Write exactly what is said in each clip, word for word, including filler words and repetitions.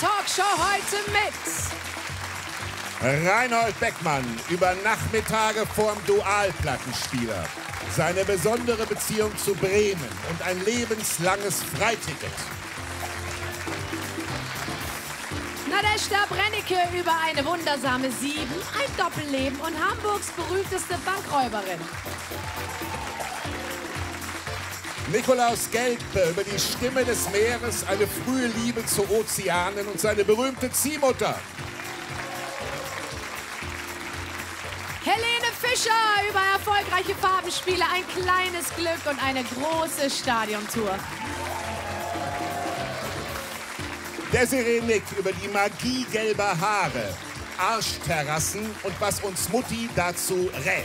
Talkshow heute mit Reinhold Beckmann über Nachmittage vorm Dualplattenspieler, seine besondere Beziehung zu Bremen und ein lebenslanges Freiticket. Nadeschda Brennicke über eine wundersame Sieben, ein Doppelleben und Hamburgs berühmteste Bankräuberin. Nikolaus Gelpke über die Stimme des Meeres, eine frühe Liebe zu Ozeanen und seine berühmte Ziehmutter. Helene Fischer über erfolgreiche Farbenspiele, ein kleines Glück und eine große Stadiontour. Desiree Nick über die Magie gelber Haare, Arschterrassen und was uns Mutti dazu rät.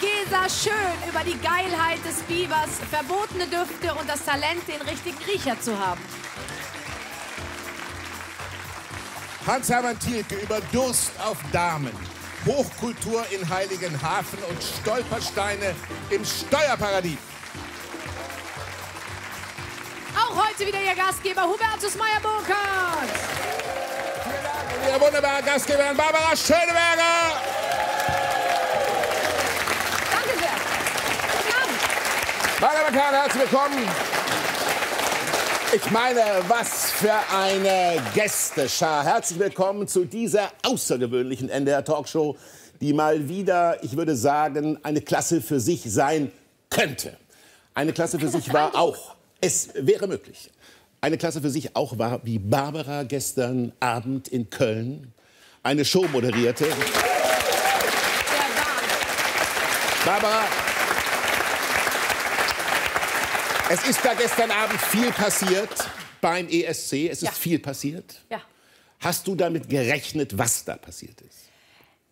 Gesa Schön über die Geilheit des Bibers, verbotene Düfte und das Talent, den richtigen Riecher zu haben. Hans-Hermann Thielke über Durst auf Damen, Hochkultur in Heiligenhafen und Stolpersteine im Steuerparadies. Auch heute wieder Ihr Gastgeber Hubertus Meyer-Burckhardt. Vielen Dank und Ihre wunderbare Gastgeberin Barbara Schöneberger. Danke sehr. Guten Abend. Meine Damen und Herren, herzlich willkommen. Ich meine, was für eine Gästeschar. Herzlich willkommen zu dieser außergewöhnlichen N D R-Talkshow, die mal wieder, ich würde sagen, eine Klasse für sich sein könnte. Eine Klasse für sich war auch. Es wäre möglich. Eine Klasse für sich auch war, wie Barbara gestern Abend in Köln eine Show moderierte. Barbara, es ist da gestern Abend viel passiert beim E S C. Es ist ja. viel passiert. Ja. Hast du damit gerechnet, was da passiert ist?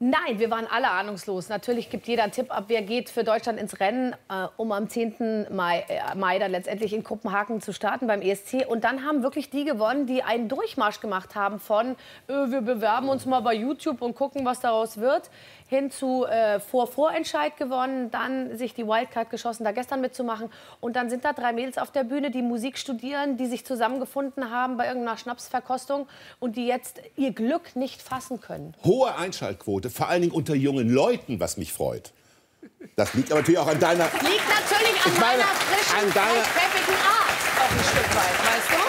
Nein, wir waren alle ahnungslos. Natürlich gibt jeder einen Tipp ab, wer geht für Deutschland ins Rennen, äh, um am zehnten Mai, äh, Mai dann letztendlich in Kopenhagen zu starten beim E S C. Und dann haben wirklich die gewonnen, die einen Durchmarsch gemacht haben von äh, wir bewerben uns mal bei YouTube und gucken, was daraus wird, hin zu äh, Vor-Vorentscheid gewonnen, dann sich die Wildcard geschossen, da gestern mitzumachen. Und dann sind da drei Mädels auf der Bühne, die Musik studieren, die sich zusammengefunden haben bei irgendeiner Schnapsverkostung und die jetzt ihr Glück nicht fassen können. Hohe Einschaltquote. Vor allen Dingen unter jungen Leuten, was mich freut. Das liegt aber natürlich auch an deiner... Liegt natürlich an meiner frischen, an deiner, pfeffigen Art auch ein Stück weit, weißt du?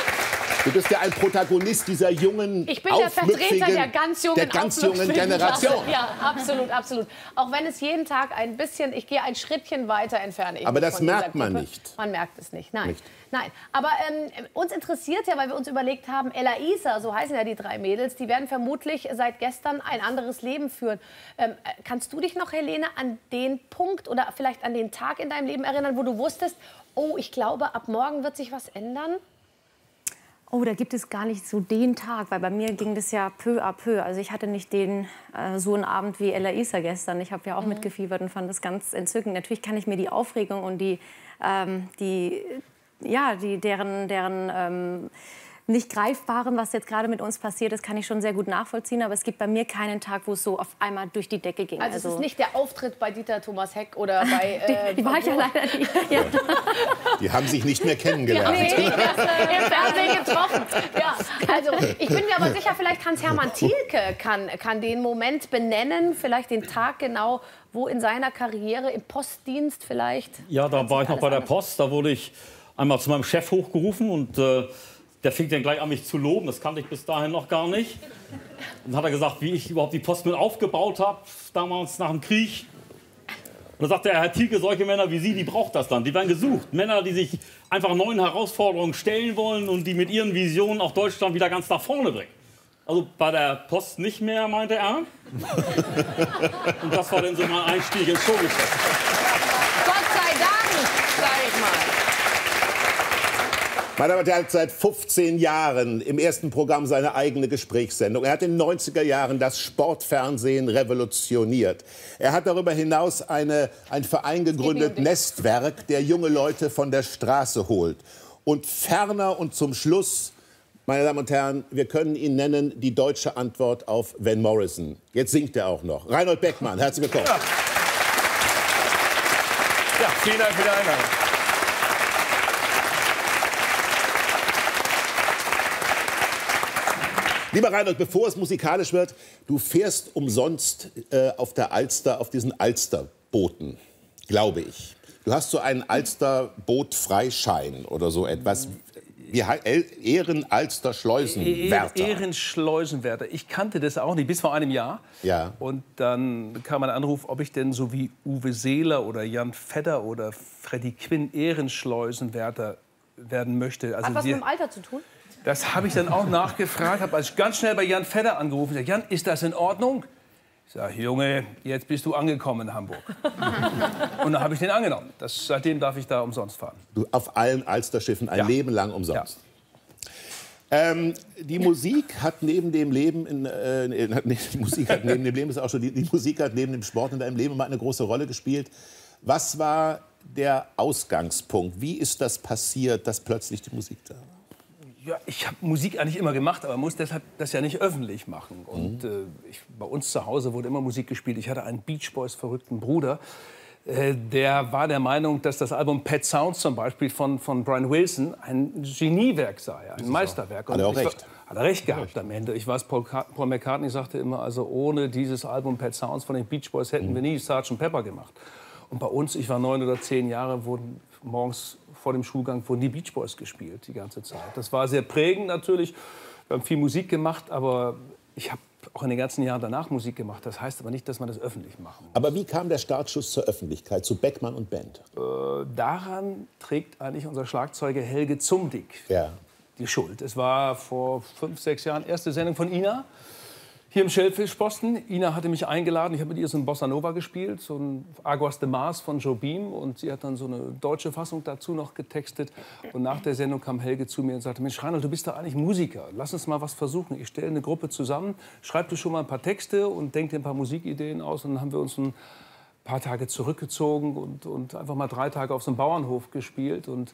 Du bist ja ein Protagonist dieser jungen, ich bin der Vertreter der ganz jungen, der ganz jungen Generation. Ja, absolut, absolut. Auch wenn es jeden Tag ein bisschen... Ich gehe ein Schrittchen weiter, entferne ich. Aber das merkt man nicht. Man merkt es nicht, nein. Nicht. Nein, aber ähm, uns interessiert ja, weil wir uns überlegt haben, Elaiza, so heißen ja die drei Mädels, die werden vermutlich seit gestern ein anderes Leben führen. Ähm, kannst du dich noch, Helene, an den Punkt oder vielleicht an den Tag in deinem Leben erinnern, wo du wusstest, oh, ich glaube, ab morgen wird sich was ändern? Oh, da gibt es gar nicht so den Tag, weil bei mir ging das ja peu à peu. Also ich hatte nicht den äh, so einen Abend wie Elaiza gestern. Ich habe ja auch mhm. mitgefiebert und fand das ganz entzückend. Natürlich kann ich mir die Aufregung und die... Ähm, die ja, die, deren, deren ähm, nicht greifbaren, was jetzt gerade mit uns passiert ist, kann ich schon sehr gut nachvollziehen. Aber es gibt bei mir keinen Tag, wo es so auf einmal durch die Decke ging. Also, also es ist nicht der Auftritt bei Dieter Thomas Heck oder bei... Äh, die war ich ja leider nicht. Ja. Die haben sich nicht mehr kennengelernt. Ja, nee, das, im Fernsehen getroffen. Ja, also ich bin mir aber sicher, vielleicht Hans-Hermann Thielke kann, kann den Moment benennen, vielleicht den Tag genau, wo in seiner Karriere, im Postdienst vielleicht... Ja, da war ich noch bei der Post, da wurde ich... einmal zu meinem Chef hochgerufen und äh, der fing dann gleich an, mich zu loben. Das kannte ich bis dahin noch gar nicht. Dann hat er gesagt, wie ich überhaupt die Post mit aufgebaut habe, damals nach dem Krieg. Und dann sagte er, Herr Thielke, solche Männer wie Sie, die braucht das dann. Die werden gesucht. Männer, die sich einfach neuen Herausforderungen stellen wollen und die mit ihren Visionen auch Deutschland wieder ganz nach vorne bringen. Also bei der Post nicht mehr, meinte er. Und das war dann so mein Einstieg ins Showgeschäft. Gott sei Dank, sag ich mal. Meine Damen und Herren, hat seit fünfzehn Jahren im ersten Programm seine eigene Gesprächssendung. Er hat in den neunziger Jahren das Sportfernsehen revolutioniert. Er hat darüber hinaus eine, einen Verein gegründet, Nestwerk, der junge Leute von der Straße holt. Und ferner und zum Schluss, meine Damen und Herren, wir können ihn nennen, die deutsche Antwort auf Van Morrison. Jetzt singt er auch noch. Reinhold Beckmann, herzlich willkommen. Ja, ja vielen Dank für die Einladung. Lieber Reinhold, bevor es musikalisch wird, du fährst umsonst äh, auf der Alster, auf diesen Alsterbooten, glaube ich. Du hast so einen Alsterboot-Freischein oder so etwas. Ehrenalster-Schleusenwärter. Ehrenschleusenwärter. Ich kannte das auch nicht, bis vor einem Jahr. Ja. Und dann kam ein Anruf, ob ich denn so wie Uwe Seeler oder Jan Fedder oder Freddy Quinn Ehrenschleusenwärter werden möchte. Also hat was mit dem Alter zu tun? Das habe ich dann auch nachgefragt, habe also ganz schnell bei Jan Fedder angerufen. Ich sage, Jan, ist das in Ordnung? Ich sage, Junge, jetzt bist du angekommen in Hamburg. Und dann habe ich den angenommen. Das, seitdem darf ich da umsonst fahren. Du, auf allen Alsterschiffen ein ja. Leben lang umsonst. Ja. Ähm, die Musik hat neben dem Leben, in, äh, die Musik hat neben dem Leben ist auch schon die, die Musik hat neben dem Sport in deinem Leben immer eine große Rolle gespielt. Was war der Ausgangspunkt? Wie ist das passiert, dass plötzlich die Musik da war? Ja, ich habe Musik eigentlich immer gemacht, aber muss deshalb das ja nicht öffentlich machen. Und äh, ich, bei uns zu Hause wurde immer Musik gespielt. Ich hatte einen Beach Boys verrückten Bruder, äh, der war der Meinung, dass das Album Pet Sounds zum Beispiel von, von Brian Wilson ein Geniewerk sei, ein Meisterwerk. Und hat er auch recht. War, hat er recht gehabt recht. am Ende. Ich weiß, Paul, Paul McCartney sagte immer, also ohne dieses Album Pet Sounds von den Beach Boys hätten mhm. wir nie Sergeant Pepper gemacht. Und bei uns, ich war neun oder zehn Jahre, wurden morgens vor dem Schulgang wurden die Beach Boys gespielt, die ganze Zeit. Das war sehr prägend natürlich. Wir haben viel Musik gemacht, aber ich habe auch in den ganzen Jahren danach Musik gemacht. Das heißt aber nicht, dass man das öffentlich machen muss. Aber wie kam der Startschuss zur Öffentlichkeit, zu Beckmann und Band? Äh, daran trägt eigentlich unser Schlagzeuger Helge Zumdick ja. die Schuld. Es war vor fünf, sechs Jahren erste Sendung von Ina. Hier im Schellfischposten. Ina hatte mich eingeladen. Ich habe mit ihr so ein Bossa Nova gespielt, so ein Aguas de Mars von Jobim. Und sie hat dann so eine deutsche Fassung dazu noch getextet. Und nach der Sendung kam Helge zu mir und sagte, Mensch Reinhold, du bist doch eigentlich Musiker. Lass uns mal was versuchen. Ich stelle eine Gruppe zusammen, schreib du schon mal ein paar Texte und denk dir ein paar Musikideen aus. Und dann haben wir uns ein paar Tage zurückgezogen und, und einfach mal drei Tage auf so einem Bauernhof gespielt. Und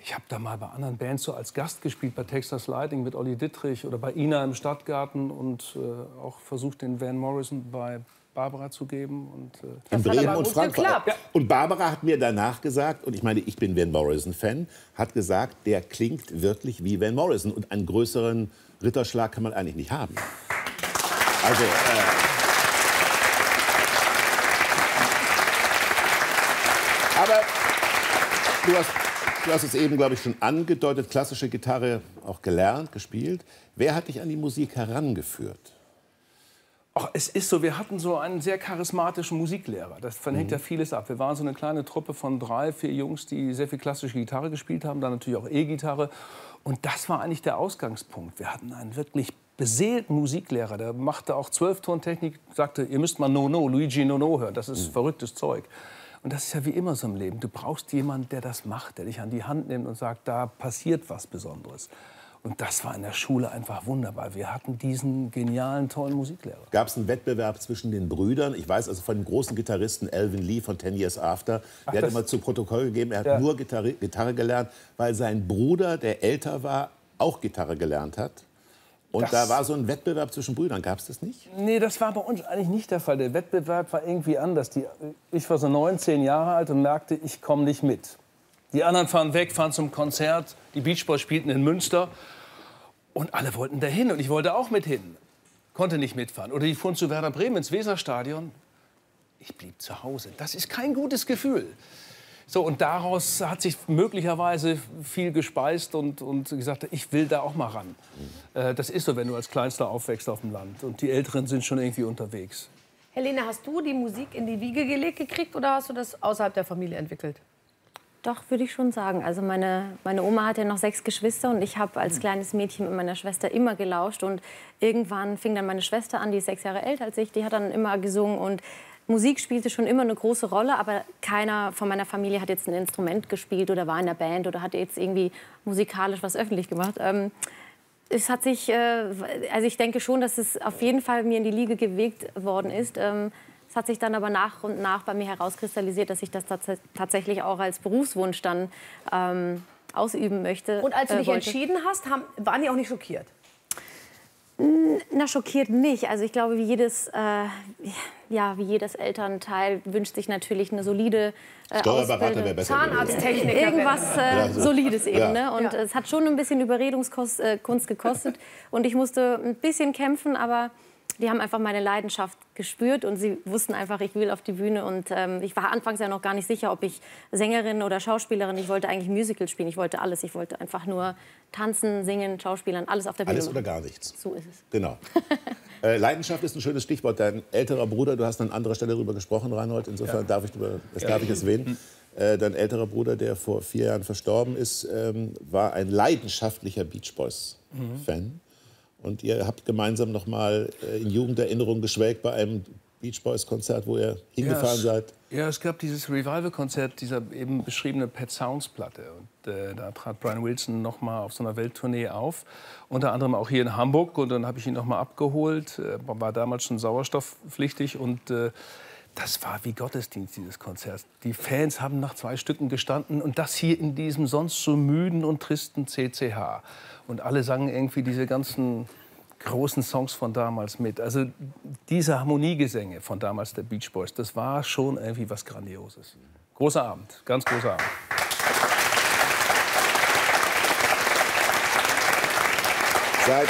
ich habe da mal bei anderen Bands so als Gast gespielt, bei Texas Lighting mit Olli Dittrich oder bei Ina im Stadtgarten und äh, auch versucht, den Van Morrison bei Barbara zu geben. Und, äh, das in Bremen und Frankfurt. Ja. Und Barbara hat mir danach gesagt, und ich meine, ich bin Van Morrison-Fan, hat gesagt, der klingt wirklich wie Van Morrison. Und einen größeren Ritterschlag kann man eigentlich nicht haben. Also... Äh, aber du hast... Du hast es eben, glaube ich, schon angedeutet, klassische Gitarre auch gelernt, gespielt. Wer hat dich an die Musik herangeführt? Ach, es ist so, wir hatten so einen sehr charismatischen Musiklehrer. Das hängt mhm. ja vieles ab. Wir waren so eine kleine Truppe von drei, vier Jungs, die sehr viel klassische Gitarre gespielt haben, dann natürlich auch E-Gitarre. Und das war eigentlich der Ausgangspunkt. Wir hatten einen wirklich beseelten Musiklehrer, der machte auch Zwölftontechnik, sagte, ihr müsst mal No-No, Luigi No-No hören, das ist mhm. verrücktes Zeug. Und das ist ja wie immer so im Leben. Du brauchst jemanden, der das macht, der dich an die Hand nimmt und sagt, da passiert was Besonderes. Und das war in der Schule einfach wunderbar. Wir hatten diesen genialen, tollen Musiklehrer. Gab es einen Wettbewerb zwischen den Brüdern? Ich weiß also von dem großen Gitarristen Alvin Lee von Ten Years After. Ach, der hat immer zu Protokoll gegeben, er hat ja. nur Gitarre, Gitarre gelernt, weil sein Bruder, der älter war, auch Gitarre gelernt hat. Und das, da war so ein Wettbewerb zwischen Brüdern, gab es das nicht? Nee, das war bei uns eigentlich nicht der Fall. Der Wettbewerb war irgendwie anders. Die, ich war so neunzehn Jahre alt und merkte, ich komme nicht mit. Die anderen fahren weg, fahren zum Konzert. Die Beach Boys spielten in Münster. Und alle wollten dahin und ich wollte auch mit hin. Konnte nicht mitfahren. Oder die fuhren zu Werder Bremen ins Weserstadion. Ich blieb zu Hause. Das ist kein gutes Gefühl. So, und daraus hat sich möglicherweise viel gespeist und, und gesagt, ich will da auch mal ran. Äh, das ist so, wenn du als Kleinster aufwächst auf dem Land und die Älteren sind schon irgendwie unterwegs. Helene, hast du die Musik in die Wiege gelegt gekriegt oder hast du das außerhalb der Familie entwickelt? Doch, würde ich schon sagen. Also meine, meine Oma hatte noch sechs Geschwister und ich habe als kleines Mädchen mit meiner Schwester immer gelauscht. Und irgendwann fing dann meine Schwester an, die ist sechs Jahre älter als ich, die hat dann immer gesungen und Musik spielte schon immer eine große Rolle, aber keiner von meiner Familie hat jetzt ein Instrument gespielt oder war in der Band oder hat jetzt irgendwie musikalisch was öffentlich gemacht. Ähm, es hat sich, äh, also ich denke schon, dass es auf jeden Fall mir in die Liege gewegt worden ist. Ähm, es hat sich dann aber nach und nach bei mir herauskristallisiert, dass ich das tats tatsächlich auch als Berufswunsch dann ähm, ausüben möchte. Und als du dich äh, entschieden hast, haben, waren die auch nicht schockiert? Na, schockiert mich. Also ich glaube, wie jedes, äh, ja, wie jedes Elternteil wünscht sich natürlich eine solide äh, Ausbildung. Zahnarzttechnik. Irgendwas äh, ja, so. Solides eben. Ja. Ne? Und ja. es hat schon ein bisschen Überredungskunst äh, gekostet. Und ich musste ein bisschen kämpfen, aber die haben einfach meine Leidenschaft gespürt und sie wussten einfach, ich will auf die Bühne. Und ähm, ich war anfangs ja noch gar nicht sicher, ob ich Sängerin oder Schauspielerin. Ich wollte eigentlich Musical spielen, ich wollte alles. Ich wollte einfach nur tanzen, singen, Schauspielern, alles auf der Bühne. Alles oder gar nichts. So ist es. Genau. äh, Leidenschaft ist ein schönes Stichwort. Dein älterer Bruder, du hast an anderer Stelle darüber gesprochen, Reinhold. Insofern ja. darf ich darüber, das ja. darf ich erwähnen. Äh, dein älterer Bruder, der vor vier Jahren verstorben ist, ähm, war ein leidenschaftlicher Beach Boys-Fan. Mhm. Und ihr habt gemeinsam noch mal in Jugenderinnerung geschwelgt bei einem Beach Boys-Konzert, wo ihr hingefahren ja, es, seid. Ja, es gab dieses Revival-Konzert, dieser eben beschriebene Pet Sounds-Platte. Und äh, da trat Brian Wilson noch mal auf so einer Welttournee auf. Unter anderem auch hier in Hamburg. Und dann habe ich ihn noch mal abgeholt. Äh, war damals schon sauerstoffpflichtig. Und äh, das war wie Gottesdienst, dieses Konzert. Die Fans haben nach zwei Stücken gestanden. Und das hier in diesem sonst so müden und tristen C C H. Und alle sangen irgendwie diese ganzen großen Songs von damals mit. Also diese Harmoniegesänge von damals der Beach Boys, das war schon irgendwie was Grandioses. Großer Abend, ganz großer Abend. Seit,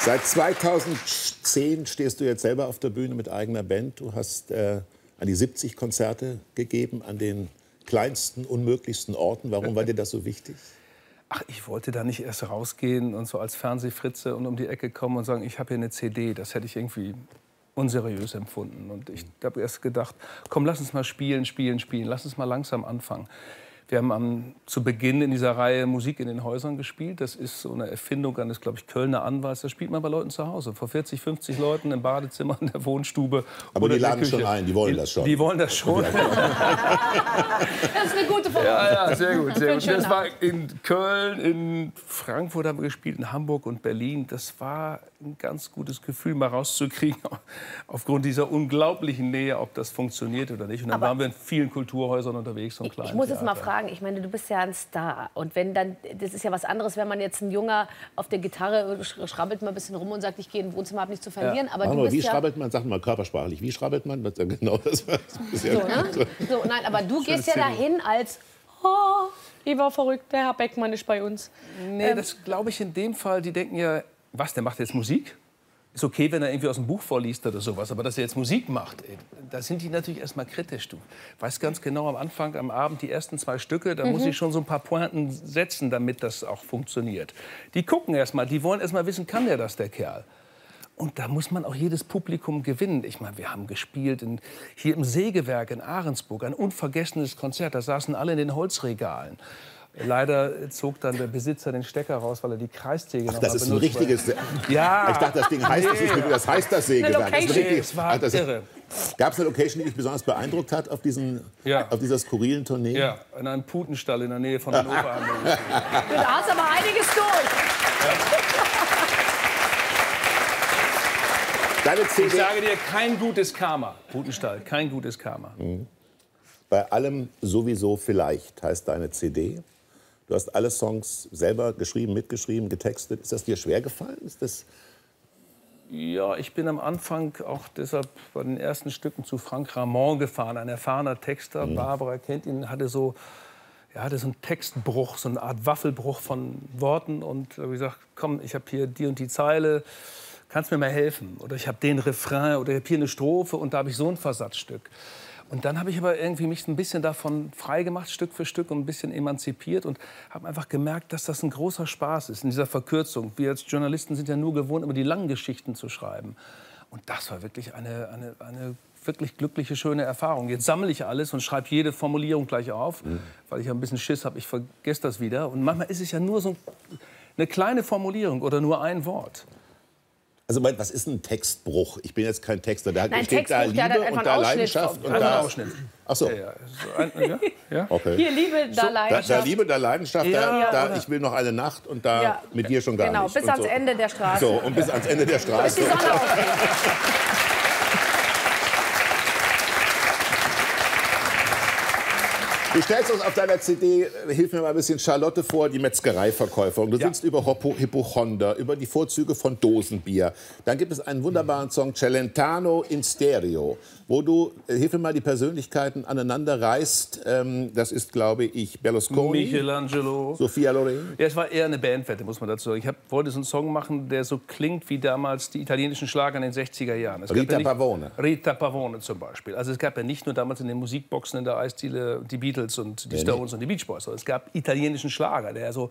seit zweitausendzehn stehst du jetzt selber auf der Bühne mit eigener Band. Du hast äh, an die siebzig Konzerte gegeben, an den kleinsten, unmöglichsten Orten. Warum war dir das so wichtig? Ach, ich wollte da nicht erst rausgehen und so als Fernsehfritze und um die Ecke kommen und sagen, ich habe hier eine C D. Das hätte ich irgendwie unseriös empfunden. Und ich habe erst gedacht, komm, lass uns mal spielen, spielen, spielen. Lass uns mal langsam anfangen. Wir haben am, zu Beginn in dieser Reihe Musik in den Häusern gespielt. Das ist so eine Erfindung eines, glaube ich, Kölner Anwalts. Das spielt man bei Leuten zu Hause. Vor vierzig, fünfzig Leuten im Badezimmer, in der Wohnstube. Aber die laden schon ein, die wollen das schon. Die wollen das schon. Das ist eine gute Form. Ja, ja, sehr gut, sehr gut. Das war in Köln, in Frankfurt haben wir gespielt, in Hamburg und Berlin. Das war ein ganz gutes Gefühl, mal rauszukriegen, aufgrund dieser unglaublichen Nähe, ob das funktioniert oder nicht. Und dann Aber waren wir in vielen Kulturhäusern unterwegs. Und kleinen ich muss jetzt mal fragen. Ich meine, du bist ja ein Star. Und wenn dann, das ist ja was anderes, wenn man jetzt ein Junger auf der Gitarre schrabbelt mal ein bisschen rum und sagt, ich gehe in ein Wohnzimmer, hab nichts zu verlieren. Ja. Aber du bist wie ja schrabbelt man? Sag mal körpersprachlich. Wie schrabbelt man? Genau das war so, ne? so, nein, aber du gehst ja dahin als, oh, ich war verrückt, der Herr Beckmann ist bei uns. Nee, ähm, das glaube ich in dem Fall, die denken ja, was, der macht jetzt Musik? Ist okay, wenn er irgendwie aus dem Buch vorliest oder sowas, aber dass er jetzt Musik macht, ey, da sind die natürlich erstmal kritisch. Du weißt ganz genau, am Anfang, am Abend, die ersten zwei Stücke, da mhm. muss ich schon so ein paar Pointen setzen, damit das auch funktioniert. Die gucken erstmal, die wollen erstmal wissen, kann der das, der Kerl? Und da muss man auch jedes Publikum gewinnen. Ich meine, wir haben gespielt in, hier im Sägewerk in Ahrensburg, ein unvergessenes Konzert, da saßen alle in den Holzregalen. Leider zog dann der Besitzer den Stecker raus, weil er die Kreissäge noch benutzt. Das ist ein richtiges. Ja. Ich dachte, das Ding heißt das nicht, das heißt das Sägewerk. Das ist richtig. Das war irre. Gab es eine Location, die dich besonders beeindruckt hat auf, diesen, ja. auf dieser skurrilen Tournee? Ja, in einem Putenstall in der Nähe von den Oberarmen. Du hast aber einiges durch. Ja. Deine C D. Ich sage dir, kein gutes Karma. Putenstall, kein gutes Karma. Mhm. Bei allem sowieso vielleicht heißt deine C D. Du hast alle Songs selber geschrieben, mitgeschrieben, getextet. Ist das dir schwer gefallen? Ist das ja, ich bin am Anfang auch deshalb bei den ersten Stücken zu Frank Ramon gefahren, ein erfahrener Texter. Mhm. Barbara kennt ihn, hatte so, er hatte so einen Textbruch, so eine Art Waffelbruch von Worten. Und habe gesagt, komm, ich habe hier die und die Zeile, kannst mir mal helfen? Oder ich habe den Refrain oder ich habe hier eine Strophe und da habe ich so ein Versatzstück. Und dann habe ich aber irgendwie mich ein bisschen davon freigemacht, Stück für Stück, und ein bisschen emanzipiert und habe einfach gemerkt, dass das ein großer Spaß ist in dieser Verkürzung. Wir als Journalisten sind ja nur gewohnt, immer die langen Geschichten zu schreiben. Und das war wirklich eine, eine, eine wirklich glückliche, schöne Erfahrung. Jetzt sammle ich alles und schreibe jede Formulierung gleich auf, mhm. weil ich ja ein bisschen Schiss habe, ich vergesse das wieder. Und manchmal ist es ja nur so eine kleine Formulierung oder nur ein Wort. Also, was ist ein Textbruch? Ich bin jetzt kein Texter. Da Nein, steht Textbuch, da Liebe da und da Leidenschaft. Und da Ausschnitt. Ach so. Ja, ja. So ein, ja? Ja? Okay. Hier, Liebe, da Leidenschaft. Da, da Liebe, da Leidenschaft, da, ja, da Ich will noch eine Nacht und da ja. mit dir schon gar genau, nicht. Genau, bis ans so. Ende der Straße. So, und bis ans Ende der Straße. So, Du stellst uns auf deiner C D, hilf mir mal ein bisschen, Charlotte vor, die Metzgereiverkäuferin. Du singst ja. über Hoppo, Hippochonder, über die Vorzüge von Dosenbier. Dann gibt es einen wunderbaren Song, Celentano in Stereo, wo du, hilf mir mal, die Persönlichkeiten aneinander reißt. Das ist, glaube ich, Berlusconi, Michelangelo, Sofia Loren. Ja, es war eher eine Bandwette, muss man dazu sagen. Ich hab, wollte so einen Song machen, der so klingt wie damals die italienischen Schlager in den sechziger Jahren. Es Rita ja nicht, Pavone. Rita Pavone zum Beispiel. Also es gab ja nicht nur damals in den Musikboxen in der Eisdiele die Beatles und die Stones und die Beach Boys. Es gab italienischen Schlager, der so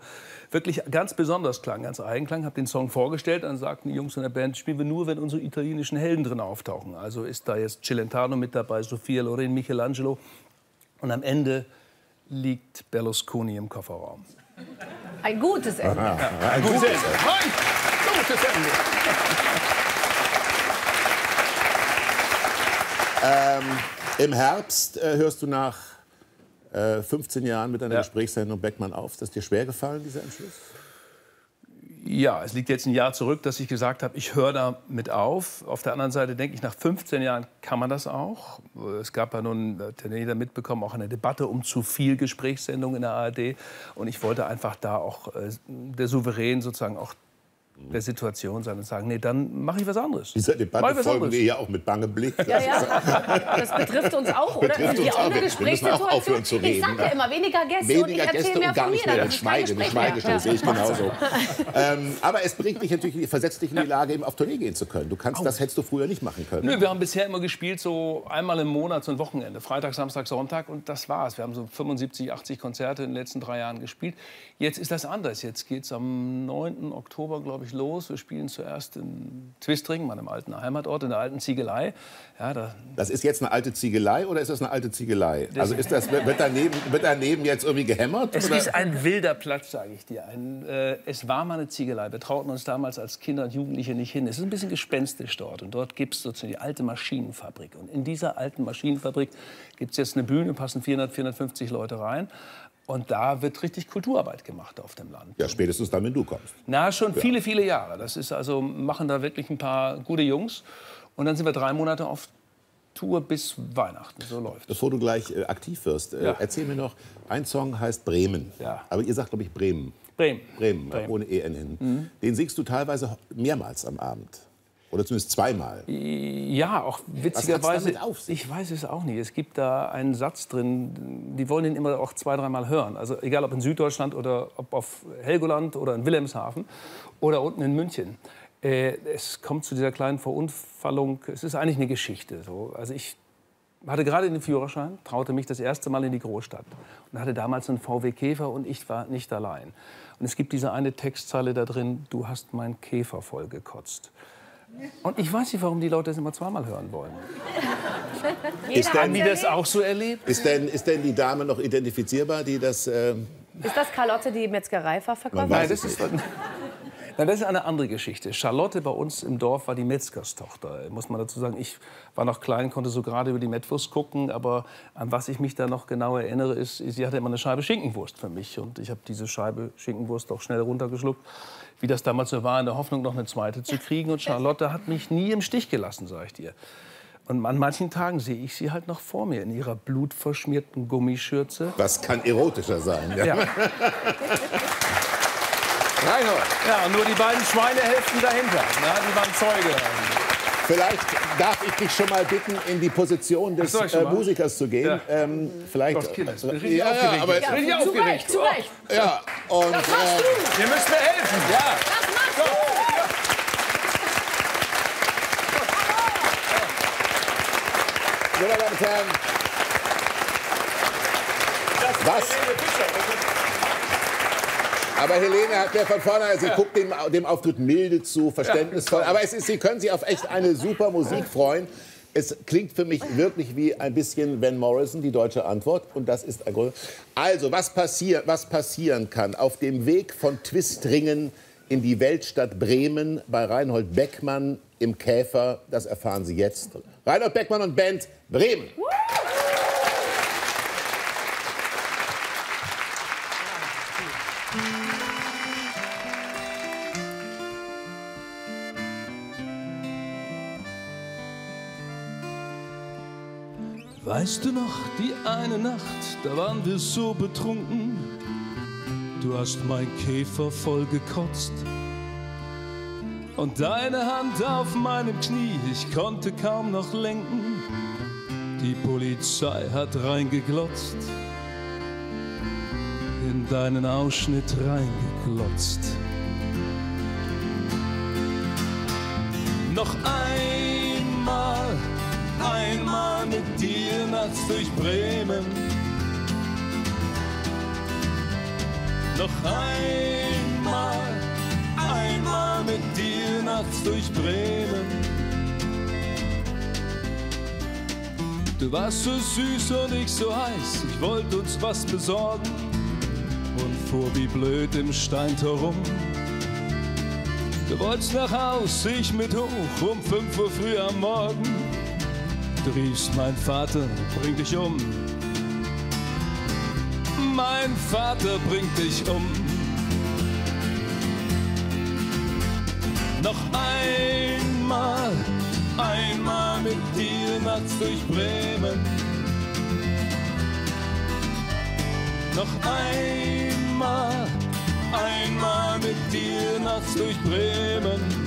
wirklich ganz besonders klang, ganz eigenklang. Habe den Song vorgestellt, dann sagten die Jungs in der Band, spielen wir nur, wenn unsere italienischen Helden drin auftauchen. Also ist da jetzt Celentano mit dabei, Sofia Loren, Michelangelo. Und am Ende liegt Berlusconi im Kofferraum. Ein gutes Ende. Aha, aha, ein gutes Ende. Ein gutes Ende. ähm, Im Herbst äh, hörst du nach fünfzehn Jahren mit einer ja. Gesprächssendung Beckmann auf. Ist das dir schwer gefallen, dieser Entschluss? Ja, es liegt jetzt ein Jahr zurück, dass ich gesagt habe, ich höre damit auf. Auf der anderen Seite denke ich, nach fünfzehn Jahren kann man das auch. Es gab ja nun, hat jeder mitbekommen, auch eine Debatte um zu viel Gesprächssendung in der A R D. Und ich wollte einfach da auch äh, der Souverän sozusagen auch der Situation sein und sagen, nee, dann mache ich was anderes. Dieser Debatte folgen wir ja auch mit bangem Blick. Ja, ja. Das betrifft uns auch, oder? Betrifft uns auch. Wir müssen auch aufhören zu reden. Ich sage ja immer, weniger Gäste weniger und ich erzähle mehr von mir. Dann ich schweige, ich schweige, ja. sehe ich genauso. ähm, aber es bringt dich natürlich, versetzt dich in die Lage, eben auf Tournee gehen zu können. Du kannst, oh. das hättest du früher nicht machen können. Nö, wir haben bisher immer gespielt, so einmal im Monat, so ein Wochenende. Freitag, Samstag, Sonntag und das war's. Wir haben so fünfundsiebzig, achtzig Konzerte in den letzten drei Jahren gespielt. Jetzt ist das anders. Jetzt geht's am neunten Oktober, glaube ich, los. Wir spielen zuerst in Twistring, meinem alten Heimatort, in der alten Ziegelei. Ja, da das ist jetzt eine alte Ziegelei oder ist das eine alte Ziegelei? Also ist das, wird, daneben, wird daneben jetzt irgendwie gehämmert? Es oder? Ist ein wilder Platz, sage ich dir. Ein, äh, es war mal eine Ziegelei. Wir trauten uns damals als Kinder und Jugendliche nicht hin. Es ist ein bisschen gespenstisch dort. Und dort gibt es sozusagen die alte Maschinenfabrik. Und in dieser alten Maschinenfabrik gibt es jetzt eine Bühne, passen vierhundert, vierhundertfünfzig Leute rein. Und da wird richtig Kulturarbeit gemacht auf dem Land. Ja, spätestens dann, wenn du kommst. Na, schon ja. viele, viele Jahre. Das ist also, machen da wirklich ein paar gute Jungs. Und dann sind wir drei Monate auf Tour bis Weihnachten. So läuft. Bevor du gleich äh, aktiv wirst, äh, ja. erzähl mir noch, ein Song heißt Bremen. Ja. Aber ihr sagt, glaube ich, Bremen. Bremen. Bremen, Bremen. Ohne E N hin. Mhm. Den singst du teilweise mehrmals am Abend. Oder zumindest zweimal. Ja, auch witzigerweise. Was hat's damit auf sich? Ich weiß es auch nicht. Es gibt da einen Satz drin, die wollen ihn immer auch zwei, dreimal hören. Also egal ob in Süddeutschland oder ob auf Helgoland oder in Wilhelmshaven oder unten in München. Äh, es kommt zu dieser kleinen Verunfallung. Es ist eigentlich eine Geschichte. So. Also ich hatte gerade den Führerschein, traute mich das erste Mal in die Großstadt und hatte damals einen V W Käfer und ich war nicht allein. Und es gibt diese eine Textzeile da drin, du hast meinen Käfer vollgekotzt. Und ich weiß nicht, warum die Leute das immer zweimal hören wollen. Haben die das auch so erlebt? Ist denn, ist denn die Dame noch identifizierbar, die das... Ähm ist das Charlotte, die Metzgereiverkäuferin? Nein, das ist, nein, das ist eine andere Geschichte. Charlotte bei uns im Dorf war die Metzgerstochter, muss man dazu sagen. Ich war noch klein, konnte so gerade über die Mettwurst gucken, aber an was ich mich da noch genau erinnere, ist, sie hatte immer eine Scheibe Schinkenwurst für mich. Und ich habe diese Scheibe Schinkenwurst auch schnell runtergeschluckt, wie das damals so war, in der Hoffnung, noch eine zweite zu kriegen. Und Charlotte hat mich nie im Stich gelassen, sag ich dir. Und an manchen Tagen sehe ich sie halt noch vor mir in ihrer blutverschmierten Gummischürze. Was kann erotischer sein? Ja. Ja. Reinhold. Ja, nur die beiden Schweinehälften dahinter. Ja, die waren Zeuge. Vielleicht darf ich dich schon mal bitten, in die Position des äh, Musikers zu gehen. Ja. Ähm, vielleicht. Doch, Kinder, ich bin richtig ja, aufgeregt. Ja, aber ja, richtig zu aufgeregt. Recht, zu Recht. Oh. Ja, und, das machst du. Ihr müsst mir helfen. Ja. Das machst du. So, meine Damen und Herren. Das was? Aber Helene hat ja von vornherein, sie ja. guckt dem, dem Auftritt milde zu, verständnisvoll. Aber es ist, Sie können sich auf echt eine super Musik freuen. Es klingt für mich wirklich wie ein bisschen Van Morrison, die deutsche Antwort. Und das ist ein Grund. Also, was, passier, was passieren kann auf dem Weg von Twistringen in die Weltstadt Bremen bei Reinhold Beckmann im Käfer, das erfahren Sie jetzt. Reinhold Beckmann und Band Bremen. Weißt du noch, die eine Nacht, da waren wir so betrunken. Du hast mein Käfer voll gekotzt und deine Hand auf meinem Knie, ich konnte kaum noch lenken. Die Polizei hat reingeglotzt, in deinen Ausschnitt reingeglotzt. Noch einmal, einmal mit dir nachts durch Bremen. Noch einmal, einmal mit dir nachts durch Bremen. Du warst so süß und ich so heiß, ich wollte uns was besorgen und fuhr wie blöd im Stein herum. Du wolltest nach Haus, ich mit hoch, um fünf Uhr früh am Morgen. Du riefst, mein Vater bringt dich um. Mein Vater bringt dich um. Noch einmal, einmal mit dir nachts durch Bremen. Noch einmal, einmal mit dir nachts durch Bremen.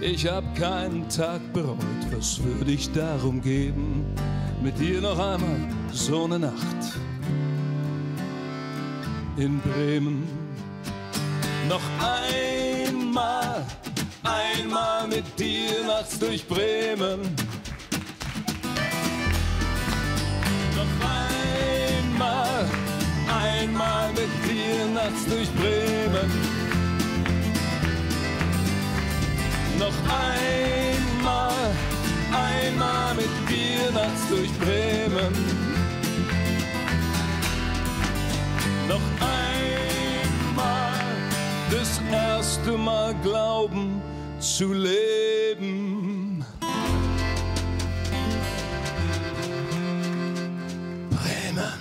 Ich hab keinen Tag bereut, was würde ich darum geben? Mit dir noch einmal so eine Nacht in Bremen. Noch einmal, einmal mit dir nachts durch Bremen. Noch einmal, einmal mit dir nachts durch Bremen. Noch einmal, einmal mit dir nachts durch Bremen. Noch einmal, das erste Mal glauben zu leben. Bremen.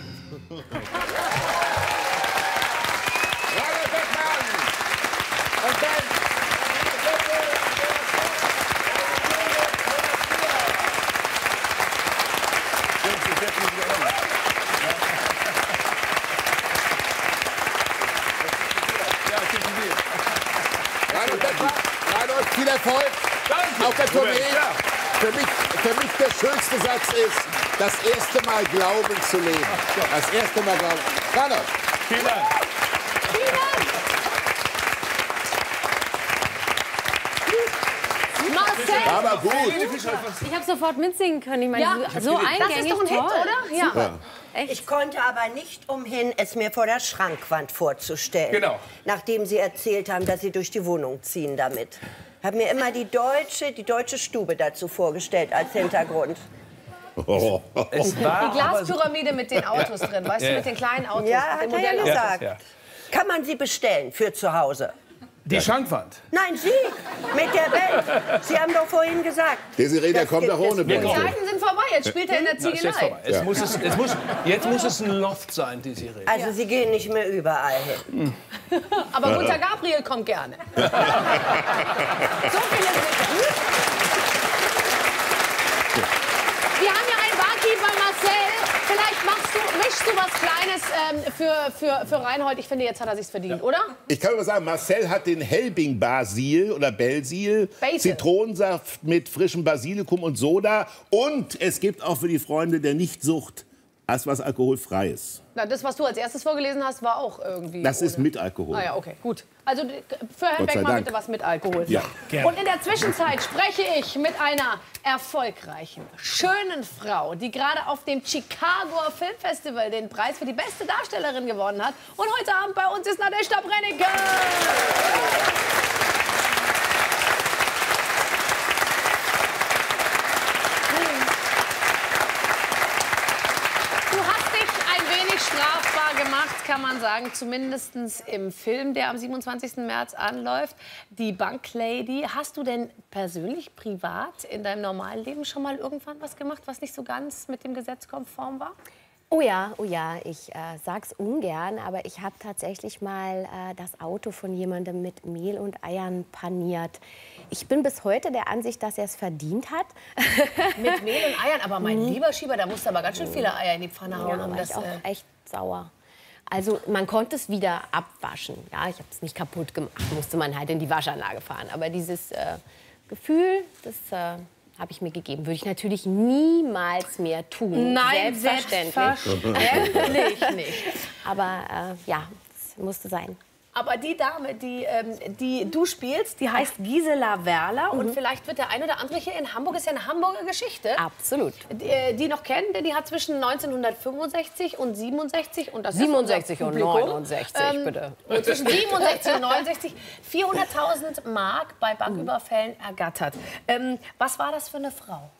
Viel Erfolg. Danke. Auf der Tournee. Ja. Für mich, für mich der schönste Satz ist, das erste Mal glauben zu leben. Das erste Mal glauben. Reinhold. Vielen Dank. Vielen Dank. Marcel. Aber gut. Ich habe sofort mitsingen können. Ich meine, ja. so eingängig. Das ist doch ein Hit, oder? Ja. Super. Echt? Ich konnte aber nicht umhin, es mir vor der Schrankwand vorzustellen. Genau. Nachdem Sie erzählt haben, dass Sie durch die Wohnung ziehen damit. Ich habe mir immer die deutsche, die deutsche Stube dazu vorgestellt als Hintergrund. Oh. Es war die Glaspyramide mit den Autos drin, weißt ja. du, mit den kleinen Autos. Ja, hat er ja gesagt. Ja. Kann man sie bestellen für zu Hause? Die ja. Schrankwand? Nein, Sie, mit der Welt. Sie haben doch vorhin gesagt. Desiree, der kommt doch ohne Bund. Die Zeiten sind vorbei, jetzt spielt er in der Ziegelei. Es ja. muss es, es muss, jetzt muss es ein Loft sein, Desiree. Also Sie gehen nicht mehr überall hin. Aber Mutter Gabriel kommt gerne. So viel ist. Wir haben ja einen Barkeeper, Marcel. Vielleicht machst du, mischst du was Kleines ähm, für, für, für Reinhold. Ich finde, jetzt hat er sich's verdient, ja. oder? Ich kann nur sagen, Marcel hat den Helbing-Basil oder Belsil, Basil. Zitronensaft mit frischem Basilikum und Soda. Und es gibt auch für die Freunde der Nichtsucht das, was alkoholfrei ist. Na, das, was du als erstes vorgelesen hast, war auch irgendwie Das ohne. Ist mit Alkohol. Ah ja, okay, gut. Also für Herrn Beckmann bitte was mit Alkohol. Ja, gerne. Und in der Zwischenzeit spreche ich mit einer erfolgreichen, schönen Frau, die gerade auf dem Chicagoer Filmfestival den Preis für die beste Darstellerin gewonnen hat. Und heute Abend bei uns ist Nadeschda Brennicke. Strafbar gemacht, kann man sagen, zumindest im Film, der am siebenundzwanzigsten März anläuft. Die Banklady. Hast du denn persönlich, privat, in deinem normalen Leben schon mal irgendwann was gemacht, was nicht so ganz mit dem Gesetz konform war? Oh ja, oh ja, ich äh, sag's ungern, aber ich habe tatsächlich mal äh, das Auto von jemandem mit Mehl und Eiern paniert. Ich bin bis heute der Ansicht, dass er es verdient hat. Mit Mehl und Eiern, aber mein lieber Schieber, da musste aber ganz schön viele Eier in die Pfanne hauen. Ja, um das, ich auch äh... echt sauer. Also man konnte es wieder abwaschen. Ja, ich habe es nicht kaputt gemacht, musste man halt in die Waschanlage fahren. Aber dieses äh, Gefühl, das äh, habe ich mir gegeben. Würde ich natürlich niemals mehr tun. Nein, selbstverständlich. Selbstverständlich nicht. Aber äh, ja, es musste sein. Aber die Dame, die, ähm, die du spielst, die heißt Gisela Werler. Mhm. Und vielleicht wird der ein oder andere hier in Hamburg, ist ja eine Hamburger Geschichte. Absolut. Die, die noch kennen, denn die hat zwischen neunzehnhundertfünfundsechzig und siebenundsechzig und das siebenundsechzig und neunundsechzig, ähm, bitte. Und zwischen siebenundsechzig und neunundsechzig vierhunderttausend Mark bei Banküberfällen mhm. ergattert. Ähm, was war das für eine Frau?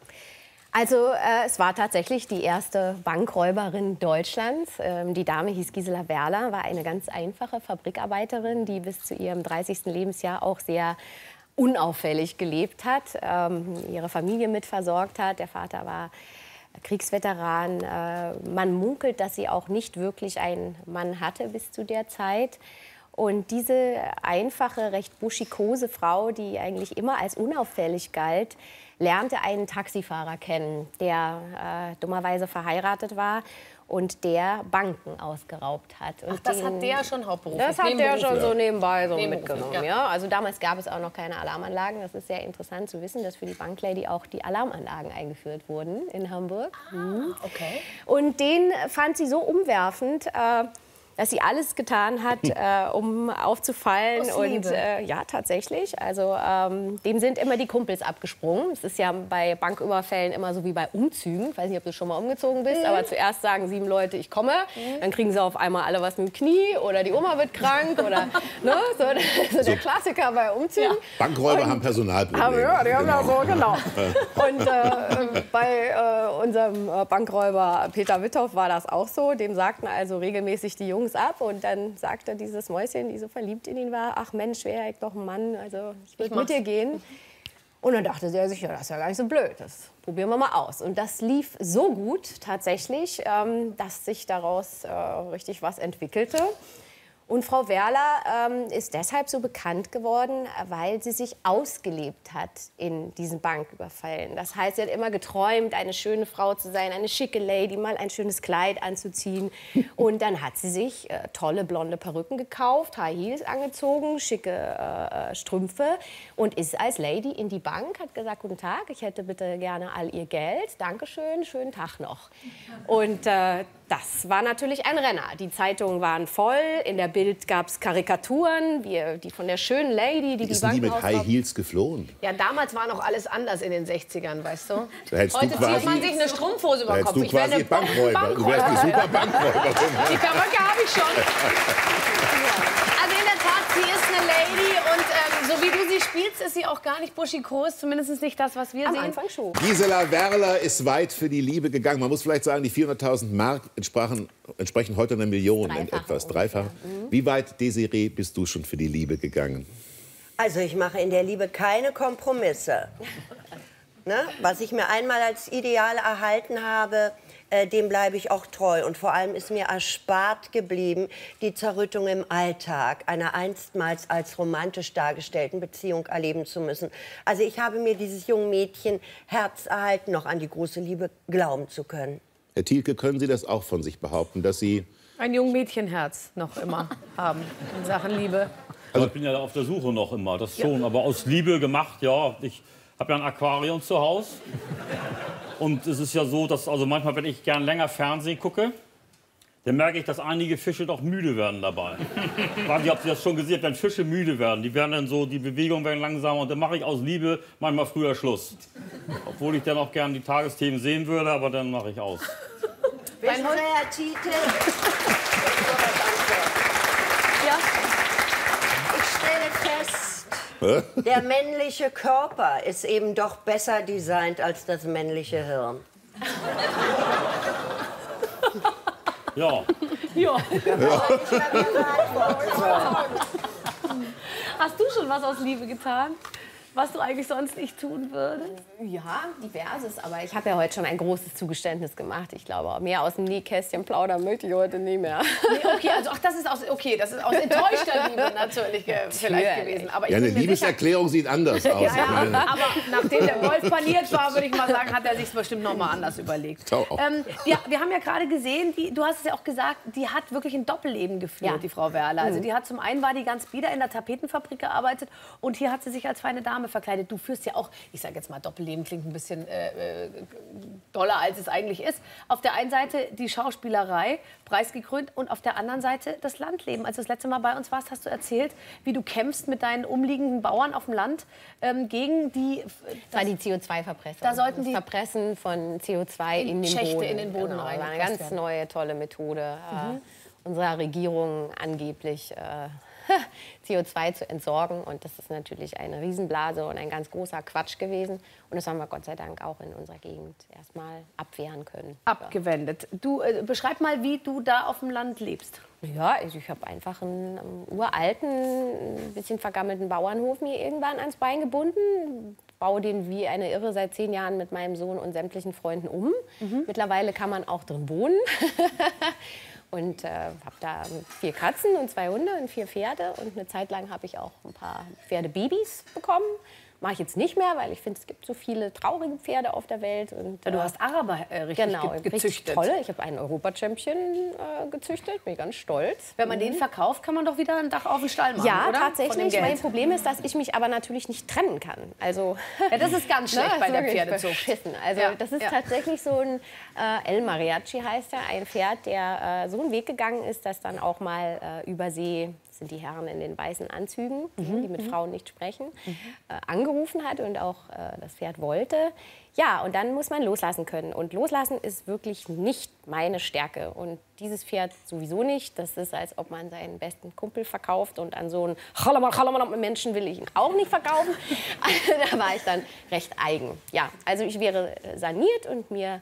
Also äh, es war tatsächlich die erste Bankräuberin Deutschlands. Ähm, die Dame hieß Gisela Werler, war eine ganz einfache Fabrikarbeiterin, die bis zu ihrem dreißigsten Lebensjahr auch sehr unauffällig gelebt hat, ähm, ihre Familie mitversorgt hat. Der Vater war Kriegsveteran. Äh, man munkelt, dass sie auch nicht wirklich einen Mann hatte bis zu der Zeit. Und diese einfache, recht buschikose Frau, die eigentlich immer als unauffällig galt, lernte einen Taxifahrer kennen, der äh, dummerweise verheiratet war und der Banken ausgeraubt hat. Und ach, das den, hat der schon hauptberuflich? Das hat der schon so nebenbei so mitgenommen. Ja. Ja. Also damals gab es auch noch keine Alarmanlagen. Das ist sehr interessant zu wissen, dass für die Banklady auch die Alarmanlagen eingeführt wurden in Hamburg. Ah, okay. Und den fand sie so umwerfend, äh, dass sie alles getan hat, äh, um aufzufallen. Und äh, ja, tatsächlich. Also ähm, dem sind immer die Kumpels abgesprungen. Es ist ja bei Banküberfällen immer so wie bei Umzügen. Ich weiß nicht, ob du schon mal umgezogen bist, mhm. aber zuerst sagen sieben Leute, ich komme. Mhm. Dann kriegen sie auf einmal alle was mit dem Knie oder die Oma wird krank. Oder, ne? So, das ist der Klassiker bei Umzügen. Ja. Bankräuber und, haben Personalprobleme. Aber, ja, die haben genau. Da so, genau. Und äh, bei äh, unserem Bankräuber Peter Witthoff war das auch so. Dem sagten also regelmäßig die Jungs ab und dann sagte dieses Mäuschen, die so verliebt in ihn war, ach Mensch, wäre ich doch ein Mann, also ich würde mit dir gehen. Und dann dachte er sich, ja, das ist ja gar nicht so blöd, das probieren wir mal aus. Und das lief so gut tatsächlich, dass sich daraus richtig was entwickelte. Und Frau Werler ist deshalb so bekannt geworden, weil sie sich ausgelebt hat in diesen Banküberfällen. Das heißt, sie hat immer geträumt, eine schöne Frau zu sein, eine schicke Lady, mal ein schönes Kleid anzuziehen. Und dann hat sie sich tolle blonde Perücken gekauft, High Heels angezogen, schicke Strümpfe und ist als Lady in die Bank, hat gesagt, guten Tag, ich hätte bitte gerne all Ihr Geld, Dankeschön, schönen Tag noch. Und äh, das war natürlich ein Renner. Die Zeitungen waren voll, in der Bild gab es Karikaturen, wie, die von der schönen Lady, die die Bank mit High Heels geflohen? Ja, damals war noch alles anders in den sechzigern, weißt du? Heute zieht man sich eine Strumpfhose über den Kopf. Ich werde eine Bankräuber. Du wärst eine super Bankräuber. Die Perücke habe ich schon. Also in der Tat, sie ist eine Lady und ähm, so wie du sie spielst, ist sie auch gar nicht buschikos, zumindest nicht das, was wir sehen. Am Anfang schon. Gisela Werler ist weit für die Liebe gegangen. Man muss vielleicht sagen, die vierhunderttausend Mark entsprachen entsprechen heute einer Million in etwas, dreifach. Mhm. Wie weit, Desiree, bist du schon für die Liebe gegangen? Also ich mache in der Liebe keine Kompromisse. Ne? Was ich mir einmal als Ideal erhalten habe, äh, dem bleibe ich auch treu. Und vor allem ist mir erspart geblieben die Zerrüttung im Alltag, einer einstmals als romantisch dargestellten Beziehung erleben zu müssen. Also ich habe mir dieses junge Mädchen Herz erhalten, noch an die große Liebe glauben zu können. Herr Thielke, können Sie das auch von sich behaupten, dass Sie ein junges Mädchenherz noch immer haben in Sachen Liebe? Also ich bin ja auf der Suche noch immer, das schon, ja. Aber aus Liebe gemacht, ja. Ich habe ja ein Aquarium zu Hause und es ist ja so, dass also manchmal, wenn ich gern länger Fernsehen gucke, dann merke ich, dass einige Fische doch müde werden dabei. Ich weiß nicht, ob Sie das schon gesehen haben, wenn Fische müde werden, die werden dann so, die Bewegungen werden langsamer und dann mache ich aus Liebe manchmal früher Schluss. Obwohl ich dann auch gerne die Tagesthemen sehen würde, aber dann mache ich aus. Mein Hund, Herr Thielke. Ja. Ich stelle fest, der männliche Körper ist eben doch besser designt als das männliche Hirn. Ja. Ja. Hast du schon was aus Liebe getan? was du eigentlich sonst nicht tun würdest? Ja, diverses, aber ich habe ja heute schon ein großes Zugeständnis gemacht. Ich glaube, mehr aus dem Nähkästchen plaudern möchte ich heute nie mehr. Nee, okay, also ach, das ist aus, okay, das ist aus enttäuschter Liebe natürlich äh, vielleicht gewesen. Aber ja, eine Liebeserklärung sicher, sieht anders aus. Ja, ja, aber nachdem der Golf paniert war, würde ich mal sagen, hat er sich bestimmt noch mal anders überlegt. Ähm, ja, wir haben ja gerade gesehen, die, du hast es ja auch gesagt, die hat wirklich ein Doppelleben geführt, ja, die Frau Werler. Also die hat zum einen war die ganz bieder in der Tapetenfabrik gearbeitet und hier hat sie sich als feine Dame verkleidet. Du führst ja auch, ich sage jetzt mal, Doppelleben klingt ein bisschen äh, doller, als es eigentlich ist. Auf der einen Seite die Schauspielerei, preisgekrönt, und auf der anderen Seite das Landleben. Als du das letzte Mal bei uns warst, hast du erzählt, wie du kämpfst mit deinen umliegenden Bauern auf dem Land ähm, gegen die... Das war die C O zwei Verpressung. Da sollten die Verpressen von C O zwei in den Schächte Boden. in den Boden genau, war eine ganz werden. neue, tolle Methode mhm. äh, unserer Regierung angeblich... Äh, C O zwei zu entsorgen, und das ist natürlich eine Riesenblase und ein ganz großer Quatsch gewesen, und das haben wir Gott sei Dank auch in unserer Gegend erstmal abwehren können. Abgewendet. Du äh, beschreib mal, wie du da auf dem Land lebst. Ja, ich, ich habe einfach einen um, uralten, ein bisschen vergammelten Bauernhof mir irgendwann ans Bein gebunden, baue den wie eine Irre seit zehn Jahren mit meinem Sohn und sämtlichen Freunden um. Mhm. Mittlerweile kann man auch drin wohnen. Und äh, habe da vier Katzen und zwei Hunde und vier Pferde. Und eine Zeit lang habe ich auch ein paar Pferdebabys bekommen. Mache ich jetzt nicht mehr, weil ich finde, es gibt so viele traurige Pferde auf der Welt. Und, ja, du äh, hast Araber äh, richtig genau, ge gezüchtet. Richtig tolle. Ich habe einen Europa-Champion äh, gezüchtet, bin ganz stolz. Wenn man mhm. den verkauft, kann man doch wieder ein Dach auf den Stall machen, ja, oder? Ja, tatsächlich. Mein Problem ist, dass ich mich aber natürlich nicht trennen kann. Also, ja, das ist ganz schlecht, ne, bei der Pferdezucht. Also, ja, das ist ja. tatsächlich so ein äh, El Mariachi heißt er, ein Pferd, der äh, so einen Weg gegangen ist, dass dann auch mal äh, über See, das sind die Herren in den weißen Anzügen, mhm. die mit mhm. Frauen nicht sprechen, mhm. äh, angerufen hat und auch äh, das Pferd wollte. Ja, und dann muss man loslassen können. Und loslassen ist wirklich nicht meine Stärke. Und dieses Pferd sowieso nicht. Das ist, als ob man seinen besten Kumpel verkauft. Und an so einen Menschen will ich ihn auch nicht verkaufen. Da war ich dann recht eigen. Ja, also ich wäre saniert und mir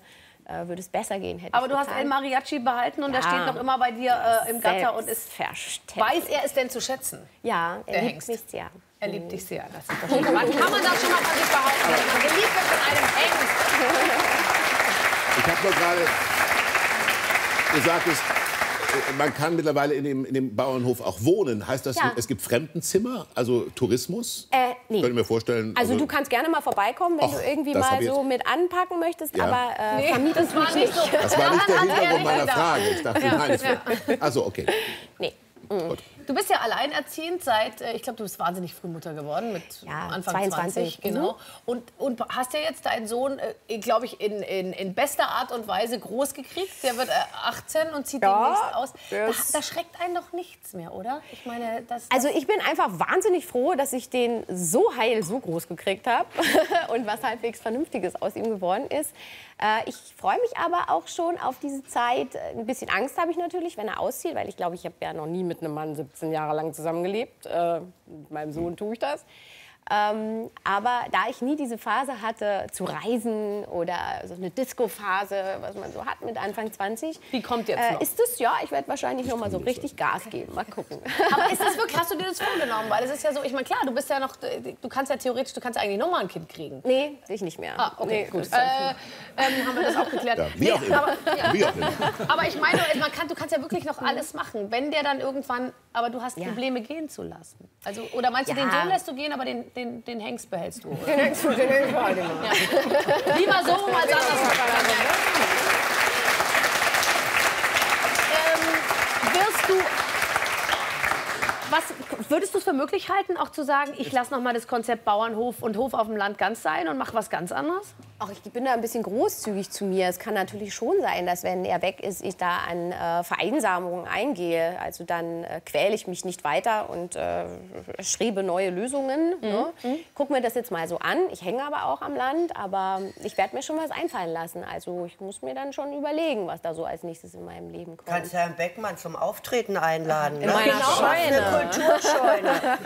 würde es besser gehen, hätte Aber ich du getan. hast El Mariachi behalten und ja, der steht noch immer bei dir äh, im Gatter und ist versteckt. Weiß er es denn zu schätzen? Ja, er liebt mich sehr. Er liebt dich sehr. Das ist doch schon. Kann man das schon mal von sich behaupten? Geliebt wird von einem Hengst. Ich habe doch gerade gesagt, man kann mittlerweile in dem, in dem Bauernhof auch wohnen. Heißt das, ja. es gibt Fremdenzimmer, also Tourismus? Äh, nee. Können wir vorstellen. Also, also du kannst gerne mal vorbeikommen, wenn Och, du irgendwie mal so mit anpacken möchtest, ja. aber äh, nee, vermietest mich nicht. So. Das war nicht der Hintergrund meiner Frage. Ich dachte, ja. nein. Ja. Also okay. Nee. Mhm. Du bist ja alleinerziehend seit, ich glaube, du bist wahnsinnig früh Mutter geworden, mit ja, Anfang zweiundzwanzig. Genau. Mhm. Und, und hast ja jetzt deinen Sohn, glaube ich, in, in, in bester Art und Weise groß gekriegt. Der wird achtzehn und zieht ja, demnächst aus. Da, da schreckt einen doch nichts mehr, oder? Ich meine, das, das also ich bin einfach wahnsinnig froh, dass ich den so heil so groß gekriegt habe und was halbwegs Vernünftiges aus ihm geworden ist. Ich freue mich aber auch schon auf diese Zeit. Ein bisschen Angst habe ich natürlich, wenn er auszieht, weil ich glaube, ich habe ja noch nie mit einem Mann siebzehn Jahre lang zusammengelebt. Äh, mit meinem Sohn tue ich das. Ähm, aber da ich nie diese Phase hatte, zu reisen oder so eine Disco-Phase, was man so hat mit Anfang zwanzig. Die kommt jetzt noch. Äh, ist das, ja, ich werde wahrscheinlich noch mal so richtig Gas geben. Mal gucken. Aber ist das wirklich, hast du dir das vorgenommen? Weil es ist ja so, ich meine, klar, du bist ja noch, du kannst ja theoretisch, du kannst eigentlich noch mal ein Kind kriegen. Nee, ich nicht mehr. Ah, okay, nee, gut. Äh, ähm, haben wir das auch geklärt. Ja, wie, nee, auch aber, ja. wie auch immer. Aber ich meine, man kann, du kannst ja wirklich noch alles machen, wenn der dann irgendwann, aber du hast ja. Probleme, gehen zu lassen. Also, oder meinst du, ja. den Sohn lässt du gehen, aber den Den, den Hengst behältst du, oder? Den Hengst behältst du, den Hengst behältst du. Lieber so, mal anders. ähm, wirst du... Was, würdest du es für möglich halten, auch zu sagen, ich lasse noch mal das Konzept Bauernhof und Hof auf dem Land ganz sein und mache was ganz anderes? Ach, ich bin da ein bisschen großzügig zu mir. Es kann natürlich schon sein, dass, wenn er weg ist, ich da an äh, Vereinsamung eingehe. Also dann äh, quäle ich mich nicht weiter und äh, strebe neue Lösungen. Mhm. Ne? Mhm. Guck mir das jetzt mal so an. Ich hänge aber auch am Land, aber ich werde mir schon was einfallen lassen. Also ich muss mir dann schon überlegen, was da so als nächstes in meinem Leben kommt. Kannst du Herrn Beckmann zum Auftreten einladen? In ne? meiner genau. Scheune. Kulturscheune.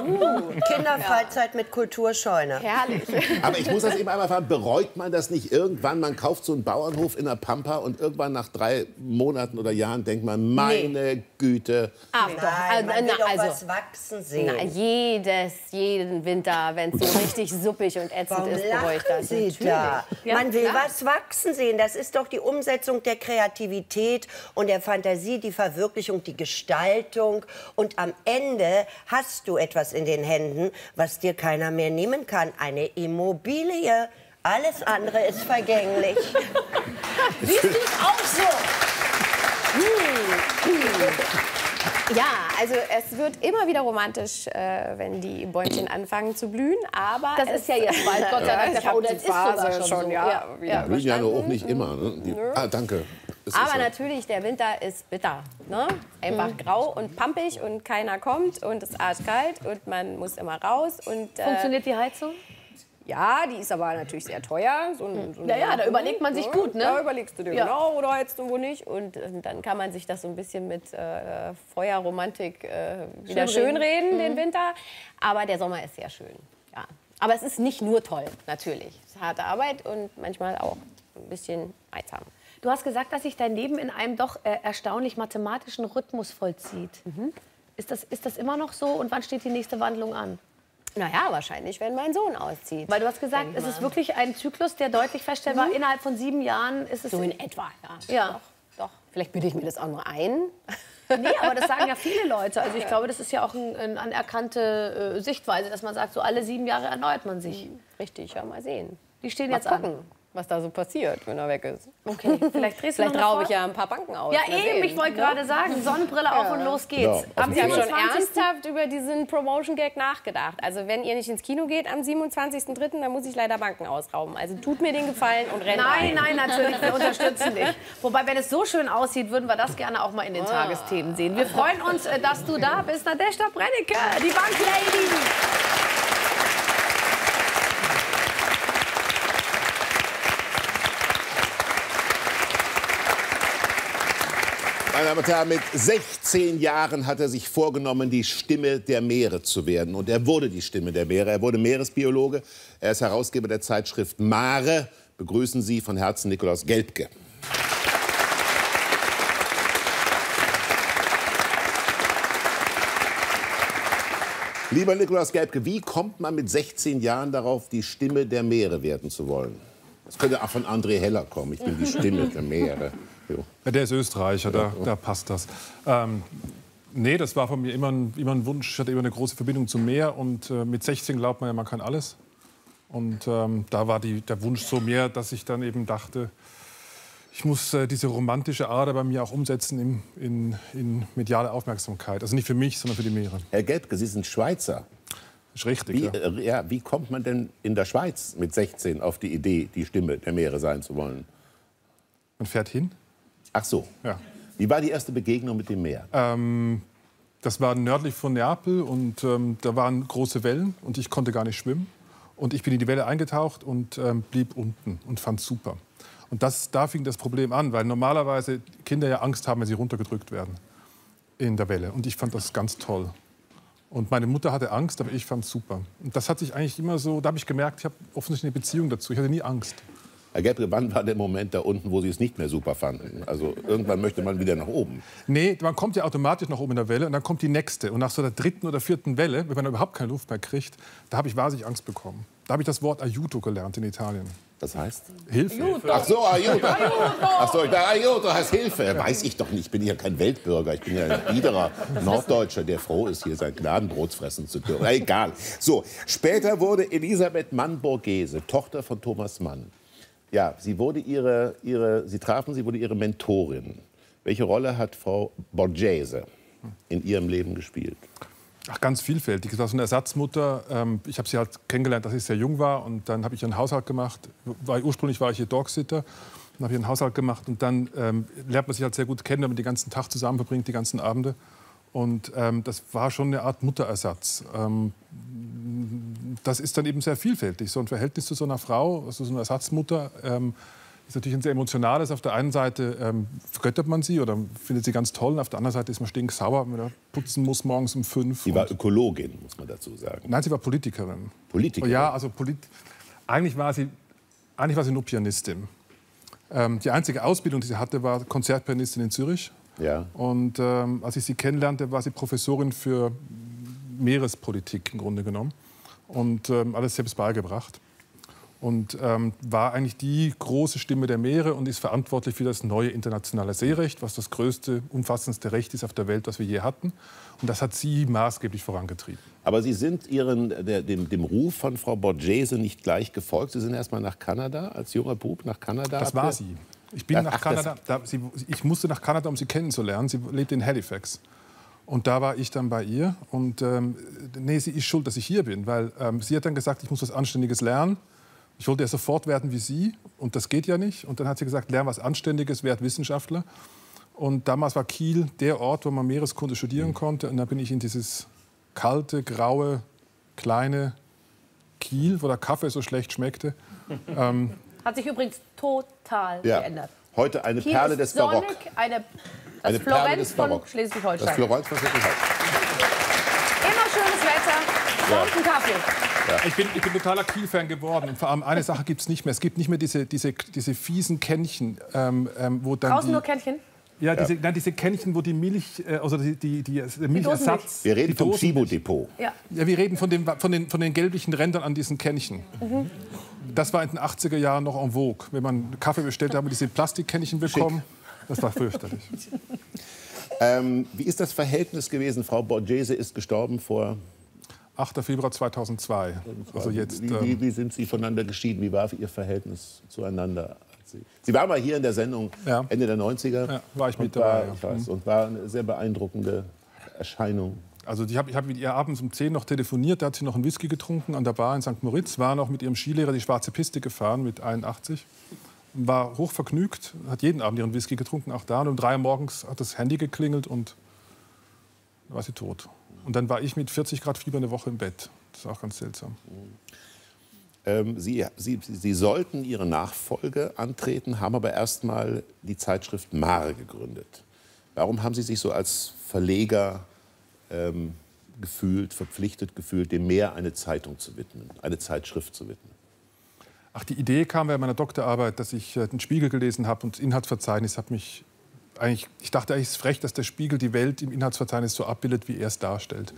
Uh, Kinderfreizeit ja. mit Kulturscheune. Herrlich. Aber ich muss das eben einmal fragen, bereut man das nicht irgendwann? Man kauft so einen Bauernhof in der Pampa und irgendwann nach drei Monaten oder Jahren denkt man, meine nee. Güte. Aber nein, man will doch was wachsen sehen. Na, jedes, jeden Winter, wenn es so richtig suppig und ätzend Warum ist, bereut das Sie da? Ja, man will klar. was wachsen sehen. Das ist doch die Umsetzung der Kreativität und der Fantasie, die Verwirklichung, die Gestaltung. Und am Ende hast du etwas in den Händen, was dir keiner mehr nehmen kann. Eine Immobilie. Alles andere ist vergänglich. Siehst du auch so? Ja, also es wird immer wieder romantisch, äh, wenn die Bäumchen anfangen zu blühen. Aber das ist ja jetzt bald, Gott sei Dank, der Fall. Das ist sogar schon, schon so. Ja, ja, ja, blühen ja nur auch nicht immer. Ne? Die, ah, danke. Aber natürlich, der Winter ist bitter. Ne? Einfach mhm. grau und pampig und keiner kommt und es ist arschkalt und man muss immer raus. Und, äh, funktioniert die Heizung? Ja, die ist aber natürlich sehr teuer. So ein, so ein ja, ja, da überlegt man sich ja, gut, ne? Da überlegst du dir ja. genau, oder heizt du wo nicht. Und, und dann kann man sich das so ein bisschen mit äh, Feuerromantik äh, wieder schönreden, schön mhm. den Winter. Aber der Sommer ist sehr schön, ja. Aber es ist nicht nur toll, natürlich. Es ist harte Arbeit und manchmal auch ein bisschen einsam. Du hast gesagt, dass sich dein Leben in einem doch äh, erstaunlich mathematischen Rhythmus vollzieht. Mhm. Ist das, ist das immer noch so und wann steht die nächste Wandlung an? Naja, wahrscheinlich, wenn mein Sohn auszieht. Weil du hast gesagt, es ist wirklich ein Zyklus, der deutlich feststellbar mhm. innerhalb von sieben Jahren ist es... So in etwa, ja. ja. Doch, doch. Vielleicht bilde ich mir das auch nur ein. Nee, aber das sagen ja viele Leute. Also ich glaube, das ist ja auch eine ein anerkannte äh, Sichtweise, dass man sagt, so alle sieben Jahre erneuert man sich. Mhm. Richtig, ja, mal sehen. Die stehen mal jetzt gucken. an. Was da so passiert, wenn er weg ist. Okay, vielleicht drehst du Vielleicht raube ich ja ein paar Banken aus. Ja, eben, ich wollte gerade sagen, Sonnenbrille auf ja. und los geht's. Ja, Habt ihr schon ernsthaft über diesen Promotion-Gag nachgedacht? Also wenn ihr nicht ins Kino geht am siebenundzwanzigsten dritten, dann muss ich leider Banken ausrauben. Also tut mir den Gefallen und rennt Nein, rein. Nein, natürlich, wir unterstützen dich. Wobei, wenn es so schön aussieht, würden wir das gerne auch mal in den ah. Tagesthemen sehen. Wir freuen uns, dass du da bist. Nadeschda Brennicke, die Banklady. Meine Damen und Herren, mit sechzehn Jahren hat er sich vorgenommen, die Stimme der Meere zu werden. Und er wurde die Stimme der Meere. Er wurde Meeresbiologe. Er ist Herausgeber der Zeitschrift Mare. Begrüßen Sie von Herzen Nikolaus Gelpke. Lieber Nikolaus Gelpke, wie kommt man mit sechzehn Jahren darauf, die Stimme der Meere werden zu wollen? Das könnte auch von André Heller kommen. Ich bin die Stimme der Meere. Der ist Österreicher, da, da passt das. Ähm, nee, das war von mir immer ein, immer ein Wunsch. Ich hatte immer eine große Verbindung zum Meer. Und äh, mit sechzehn glaubt man ja, man kann alles. Und ähm, da war die, der Wunsch so mehr, dass ich dann eben dachte, ich muss äh, diese romantische Ader bei mir auch umsetzen in, in, in mediale Aufmerksamkeit. Also nicht für mich, sondern für die Meere. Herr Gelpke, Sie sind Schweizer. Ist richtig, wie, ja. Äh, ja, wie kommt man denn in der Schweiz mit sechzehn auf die Idee, die Stimme der Meere sein zu wollen? Man fährt hin. Ach so. Ja. Wie war die erste Begegnung mit dem Meer? Ähm, das war nördlich von Neapel und ähm, da waren große Wellen und ich konnte gar nicht schwimmen. Und ich bin in die Welle eingetaucht und ähm, blieb unten und fand es super. Und das, da fing das Problem an, weil normalerweise Kinder ja Angst haben, wenn sie runtergedrückt werden in der Welle. Und ich fand das ganz toll. Und meine Mutter hatte Angst, aber ich fand es super. Und das hat sich eigentlich immer so, da habe ich gemerkt, ich habe offensichtlich eine Beziehung dazu. Ich hatte nie Angst. Herr Gelpke, wann war der Moment da unten, wo Sie es nicht mehr super fanden? Also irgendwann möchte man wieder nach oben. Nee, man kommt ja automatisch nach oben in der Welle und dann kommt die nächste. Und nach so der dritten oder vierten Welle, wenn man überhaupt keine Luft mehr kriegt, da habe ich wahnsinnig Angst bekommen. Da habe ich das Wort Ayuto gelernt in Italien. Das heißt? Hilfe. Ayuto. Ach so, Ayuto. Ach so, Ayuto heißt Hilfe. Weiß ich doch nicht, ich bin ja kein Weltbürger. Ich bin ja ein biederer Norddeutscher, der froh ist, hier sein Gnadenbrot fressen zu dürfen. Na, egal. So, später wurde Elisabeth Mann-Borghese, Tochter von Thomas Mann. Ja, sie wurde ihre, ihre, sie trafen, sie wurde ihre Mentorin. Welche Rolle hat Frau Borghese in ihrem Leben gespielt? Ach, ganz vielfältig. Sie war so eine Ersatzmutter. Ich habe sie halt kennengelernt, als ich sehr jung war. Und dann habe ich ihren Haushalt gemacht. Ursprünglich war ich ihr Dogsitter. Dann habe ich ihren Haushalt gemacht. Und dann ähm, lernt man sich halt sehr gut kennen, wenn man den ganzen Tag zusammen verbringt, die ganzen Abende. Und ähm, das war schon eine Art Mutterersatz. Ähm, das ist dann eben sehr vielfältig. So ein Verhältnis zu so einer Frau, also so einer Ersatzmutter, ähm, ist natürlich ein sehr emotionales. Auf der einen Seite ähm, vergöttert man sie oder findet sie ganz toll. Und auf der anderen Seite ist man stinksauer, wenn man da putzen muss morgens um fünf. Sie war Ökologin, muss man dazu sagen. Nein, sie war Politikerin. Politikerin? Oh ja, also Polit eigentlich, war sie, eigentlich war sie nur Pianistin. Ähm, die einzige Ausbildung, die sie hatte, war Konzertpianistin in Zürich. Ja. Und ähm, als ich sie kennenlernte, war sie Professorin für Meerespolitik im Grunde genommen. Und ähm, alles selbst beigebracht. Und ähm, war eigentlich die große Stimme der Meere und ist verantwortlich für das neue internationale Seerecht, was das größte, umfassendste Recht ist auf der Welt, was wir je hatten. Und das hat sie maßgeblich vorangetrieben. Aber Sie sind ihren, der, dem, dem Ruf von Frau Borghese nicht gleich gefolgt. Sie sind erst mal nach Kanada, als junger Bub nach Kanada. Das war sie. Ich bin Ach, nach Kanada, da, sie, ich musste nach Kanada, um sie kennenzulernen. Sie lebt in Halifax. Und da war ich dann bei ihr. Und ähm, nee, sie ist schuld, dass ich hier bin, weil ähm, sie hat dann gesagt, ich muss was Anständiges lernen. Ich wollte ja sofort werden wie sie und das geht ja nicht. Und dann hat sie gesagt, lern was Anständiges, werd Wissenschaftler. Und damals war Kiel der Ort, wo man Meereskunde studieren konnte. Und dann bin ich in dieses kalte, graue, kleine Kiel, wo der Kaffee so schlecht schmeckte. ähm, Hat sich übrigens total ja. geändert. Heute eine Kiel Perle des Barock. Sonnig, eine, das eine Florenz Perle des Barock. Von Schleswig-Holstein. Das Florenz von Schleswig-Holstein. Immer schönes Wetter, ja. und einen Kaffee. Ich bin, ich bin totaler Kiel-Fan geworden. Und vor allem eine Sache gibt es nicht mehr. Es gibt nicht mehr diese, diese, diese fiesen Kännchen. Ähm, wo dann Draußen die, nur Kännchen? Ja, diese, ja. Nein, diese Kännchen, wo die Milch, äh, also die, die, die, die Milchersatz... Wir reden vom Chibo-Depot. Ja. ja, wir reden von den, von, den, von den gelblichen Rändern an diesen Kännchen. Mhm. Das war in den achtziger Jahren noch en vogue. Wenn man Kaffee bestellt, haben wir diese Plastikkännchen bekommen. Schick. Das war fürchterlich. ähm, wie ist das Verhältnis gewesen? Frau Borghese ist gestorben vor... achter Februar zweitausendzwei. Also jetzt, wie, wie, wie sind Sie voneinander geschieden? Wie war Ihr Verhältnis zueinander? Sie war mal hier in der Sendung ja. Ende der neunziger. Ja, war ich mit dabei. War, ich weiß, und war eine sehr beeindruckende Erscheinung. Also ich habe ich hab mit ihr abends um zehn noch telefoniert. Da hat sie noch einen Whisky getrunken an der Bar in Sankt Moritz. War noch mit ihrem Skilehrer die schwarze Piste gefahren mit einundachtzig. War hochvergnügt, hat jeden Abend ihren Whisky getrunken, auch da. Und um drei Uhr morgens hat das Handy geklingelt und da war sie tot. Und dann war ich mit vierzig Grad Fieber eine Woche im Bett. Das ist auch ganz seltsam. Ähm, Sie, Sie, Sie sollten Ihre Nachfolge antreten, haben aber erstmal die Zeitschrift Mare gegründet. Warum haben Sie sich so als Verleger ähm, gefühlt, verpflichtet gefühlt, dem Meer eine Zeitung zu widmen, eine Zeitschrift zu widmen? Ach, die Idee kam bei meiner Doktorarbeit, dass ich äh, den Spiegel gelesen habe und das Inhaltsverzeichnis hat mich... Ich dachte eigentlich, es ist frech, dass der Spiegel die Welt im Inhaltsverzeichnis so abbildet, wie er es darstellt.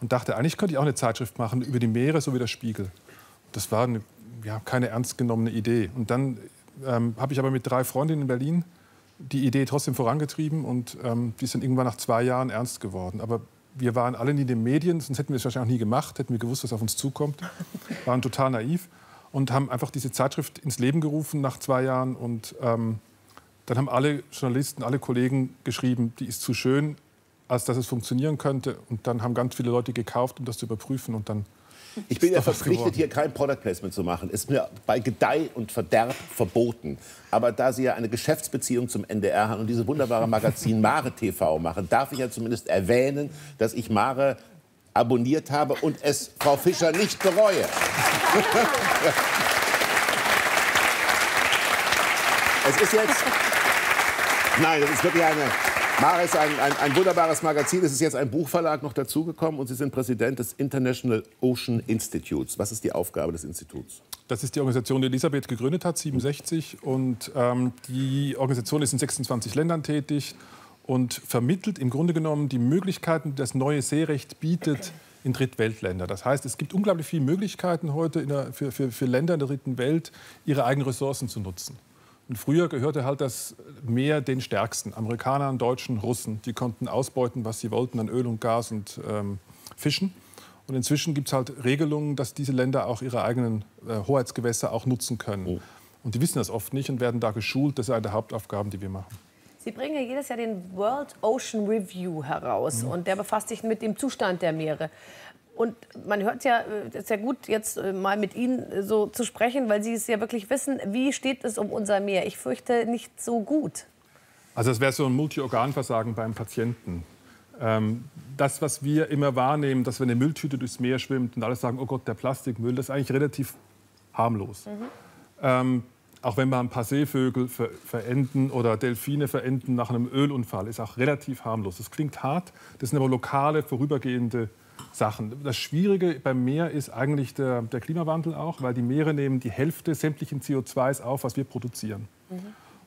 Und dachte, eigentlich könnte ich auch eine Zeitschrift machen über die Meere, so wie der Spiegel. Das war eine, ja, keine ernst genommene Idee. Und dann ähm, habe ich aber mit drei Freundinnen in Berlin die Idee trotzdem vorangetrieben. Und ähm, die ist dann irgendwann nach zwei Jahren ernst geworden. Aber wir waren alle nie in den Medien, sonst hätten wir es wahrscheinlich auch nie gemacht, hätten wir gewusst, was auf uns zukommt. Waren total naiv und haben einfach diese Zeitschrift ins Leben gerufen nach zwei Jahren. Und... Ähm, Dann haben alle Journalisten, alle Kollegen geschrieben, die ist zu schön, als dass es funktionieren könnte. Und dann haben ganz viele Leute gekauft, um das zu überprüfen. Und dann ich bin ja verpflichtet, hier kein Product Placement zu machen. Ist mir bei Gedeih und Verderb verboten. Aber da Sie ja eine Geschäftsbeziehung zum N D R haben und dieses wunderbare Magazin Mare T V machen, darf ich ja zumindest erwähnen, dass ich Mare abonniert habe und es Frau Fischer nicht bereue. Es ist jetzt... Nein, das ist wirklich eine... Mare ist ein, ein, ein wunderbares Magazin. Es ist jetzt ein Buchverlag noch dazugekommen und Sie sind Präsident des International Ocean Institutes. Was ist die Aufgabe des Instituts? Das ist die Organisation, die Elisabeth gegründet hat, siebenundsechzig. Und ähm, die Organisation ist in sechsundzwanzig Ländern tätig und vermittelt im Grunde genommen die Möglichkeiten, die das neue Seerecht bietet in Drittweltländer. Das heißt, es gibt unglaublich viele Möglichkeiten heute in der, für, für, für Länder in der dritten Welt, ihre eigenen Ressourcen zu nutzen. Und früher gehörte halt das Meer den Stärksten, Amerikanern, Deutschen, Russen. Die konnten ausbeuten, was sie wollten an Öl und Gas und ähm, Fischen. Und inzwischen gibt es halt Regelungen, dass diese Länder auch ihre eigenen äh, Hoheitsgewässer auch nutzen können. Oh. Und die wissen das oft nicht und werden da geschult. Das ist eine der Hauptaufgaben, die wir machen. Sie bringen ja jedes Jahr den World Ocean Review heraus. Mhm. Und der befasst sich mit dem Zustand der Meere. Und man hört ja, es ist ja gut, jetzt mal mit Ihnen so zu sprechen, weil Sie es ja wirklich wissen, wie steht es um unser Meer? Ich fürchte, nicht so gut. Also es wäre so ein Multiorganversagen beim Patienten. Ähm, das, was wir immer wahrnehmen, dass wenn eine Mülltüte durchs Meer schwimmt und alle sagen, oh Gott, der Plastikmüll, das ist eigentlich relativ harmlos. Mhm. Ähm, Auch wenn man ein paar Seevögel ver verenden oder Delfine verenden nach einem Ölunfall, ist auch relativ harmlos. Das klingt hart, das sind aber lokale, vorübergehende Sachen. Das Schwierige beim Meer ist eigentlich der, der Klimawandel auch, weil die Meere nehmen die Hälfte sämtlichen C O zwei s auf, was wir produzieren. Mhm.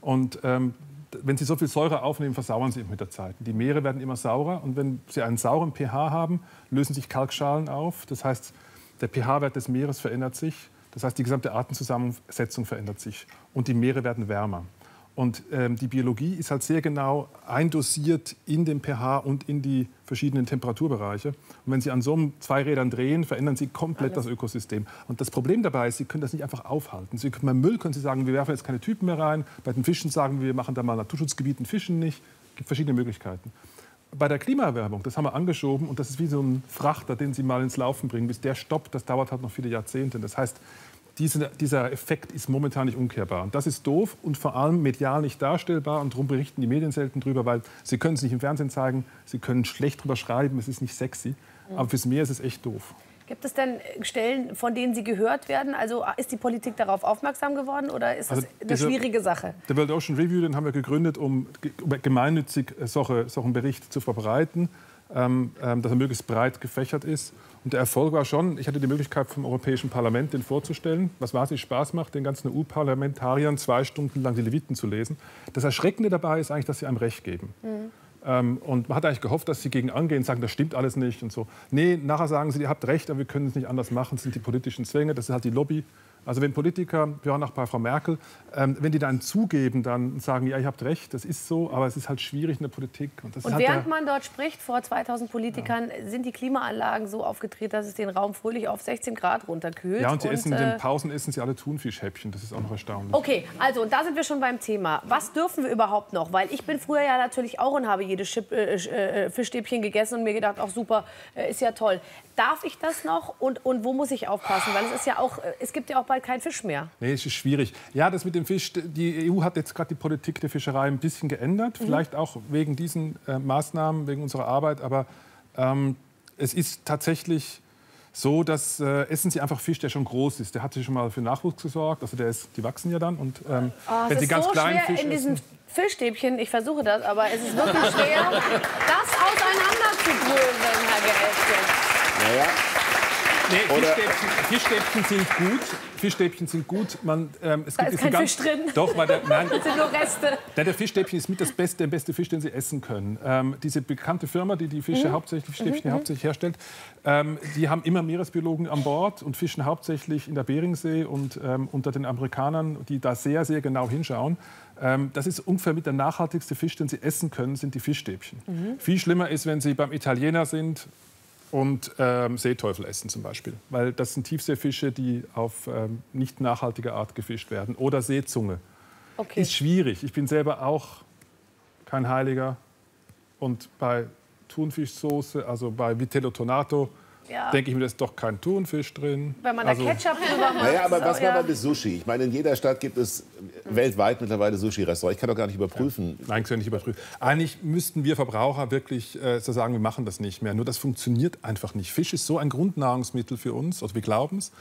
Und ähm, wenn sie so viel Säure aufnehmen, versauern sie mit der Zeit. Die Meere werden immer saurer und wenn sie einen sauren pH haben, lösen sich Kalkschalen auf. Das heißt, der pH-Wert des Meeres verändert sich. Das heißt, die gesamte Artenzusammensetzung verändert sich und die Meere werden wärmer. Und ähm, die Biologie ist halt sehr genau eindosiert in den pH und in die verschiedenen Temperaturbereiche. Und wenn Sie an so einem Zweirädern drehen, verändern Sie komplett alles, das Ökosystem. Und das Problem dabei ist, Sie können das nicht einfach aufhalten. Sie können, beim Müll können Sie sagen, wir werfen jetzt keine Typen mehr rein. Bei den Fischen sagen wir, wir machen da mal Naturschutzgebieten, fischen nicht. Es gibt verschiedene Möglichkeiten. Bei der Klimaerwärmung, das haben wir angeschoben und das ist wie so ein Frachter, den Sie mal ins Laufen bringen. Bis der stoppt, das dauert halt noch viele Jahrzehnte. Das heißt, Diese, dieser Effekt ist momentan nicht umkehrbar. Und das ist doof und vor allem medial nicht darstellbar. Und darum berichten die Medien selten drüber, weil sie können es nicht im Fernsehen zeigen, sie können schlecht drüber schreiben, es ist nicht sexy. Aber fürs Meer ist es echt doof. Gibt es denn Stellen, von denen Sie gehört werden? Also ist die Politik darauf aufmerksam geworden oder ist das also eine diese, schwierige Sache? Der World Ocean Review, den haben wir gegründet, um gemeinnützig solche, solchen Bericht zu verbreiten, ähm, dass er möglichst breit gefächert ist. Und der Erfolg war schon, ich hatte die Möglichkeit vom Europäischen Parlament den vorzustellen, was wahnsinnig Spaß macht, den ganzen E U-Parlamentariern zwei Stunden lang die Leviten zu lesen. Das Erschreckende dabei ist eigentlich, dass sie einem Recht geben. Mhm. Ähm, und man hat eigentlich gehofft, dass sie gegen angehen, sagen, das stimmt alles nicht und so. Nee, nachher sagen sie, ihr habt Recht, aber wir können es nicht anders machen, das sind die politischen Zwänge, das ist halt die Lobby. Also wenn Politiker, wir waren auch bei Frau Merkel, ähm, wenn die dann zugeben, dann sagen, ja, ihr habt recht, das ist so, aber es ist halt schwierig in der Politik. Und, das und ist halt während der... man dort spricht, vor zweitausend Politikern, ja, sind die Klimaanlagen so aufgedreht, dass es den Raum fröhlich auf sechzehn Grad runterkühlt. Ja, und sie und, essen, äh... in den Pausen essen sie alle Thunfischhäppchen, das ist auch noch erstaunlich. Okay, also da sind wir schon beim Thema. Was dürfen wir überhaupt noch? Weil ich bin früher ja natürlich auch und habe jedes Schip, äh, äh, Fischstäbchen gegessen und mir gedacht, auch super, äh, ist ja toll. Darf ich das noch und, und wo muss ich aufpassen? Weil es ist ja auch, es gibt ja auch kein Fisch mehr. Nee, es ist schwierig. Ja, das mit dem Fisch, die E U hat jetzt gerade die Politik der Fischerei ein bisschen geändert, mhm, vielleicht auch wegen diesen äh, Maßnahmen, wegen unserer Arbeit, aber ähm, es ist tatsächlich so, dass äh, essen Sie einfach Fisch, der schon groß ist. Der hat sich schon mal für Nachwuchs gesorgt, also der ist, die wachsen ja dann und ähm, oh, wenn Sie ganz so kleinen Fisch in diesen essen, Fischstäbchen, ich versuche das, aber es ist wirklich schwer, das auseinanderzudröseln, Herr Gelpke. Ja, ja. Nee, Fischstäbchen, Fischstäbchen sind gut. Fischstäbchen sind gut. Man, ähm, es da gibt, ist kein ganz, Fisch drin. Doch, weil der, nein, das sind nur Reste. Der, der Fischstäbchen ist mit das Beste, der beste Fisch, den Sie essen können. Ähm, diese bekannte Firma, die die Fische mhm. hauptsächlich, Fischstäbchen mhm. hauptsächlich herstellt, ähm, die haben immer Meeresbiologen an Bord und fischen hauptsächlich in der Beringsee und ähm, unter den Amerikanern, die da sehr, sehr genau hinschauen. Ähm, das ist ungefähr mit der nachhaltigste Fisch, den Sie essen können, sind die Fischstäbchen. Mhm. Viel schlimmer ist, wenn Sie beim Italiener sind und ähm, Seeteufel essen zum Beispiel, weil das sind Tiefseefische, die auf ähm, nicht nachhaltige Art gefischt werden. Oder Seezunge. Okay. Ist schwierig. Ich bin selber auch kein Heiliger. Und bei Thunfischsoße, also bei Vitello Tonato, ja, denke ich mir, da ist doch kein Thunfisch drin. Wenn man da also Ketchup drüber macht. Naja, aber was machen wir mit Sushi? Ich meine, in jeder Stadt gibt es weltweit mittlerweile Sushi-Restaurants. Ich kann doch gar nicht überprüfen. Ja. Nein, ich kann nicht überprüfen. Eigentlich müssten wir Verbraucher wirklich äh, so sagen, wir machen das nicht mehr. Nur das funktioniert einfach nicht. Fisch ist so ein Grundnahrungsmittel für uns, also wir glauben es.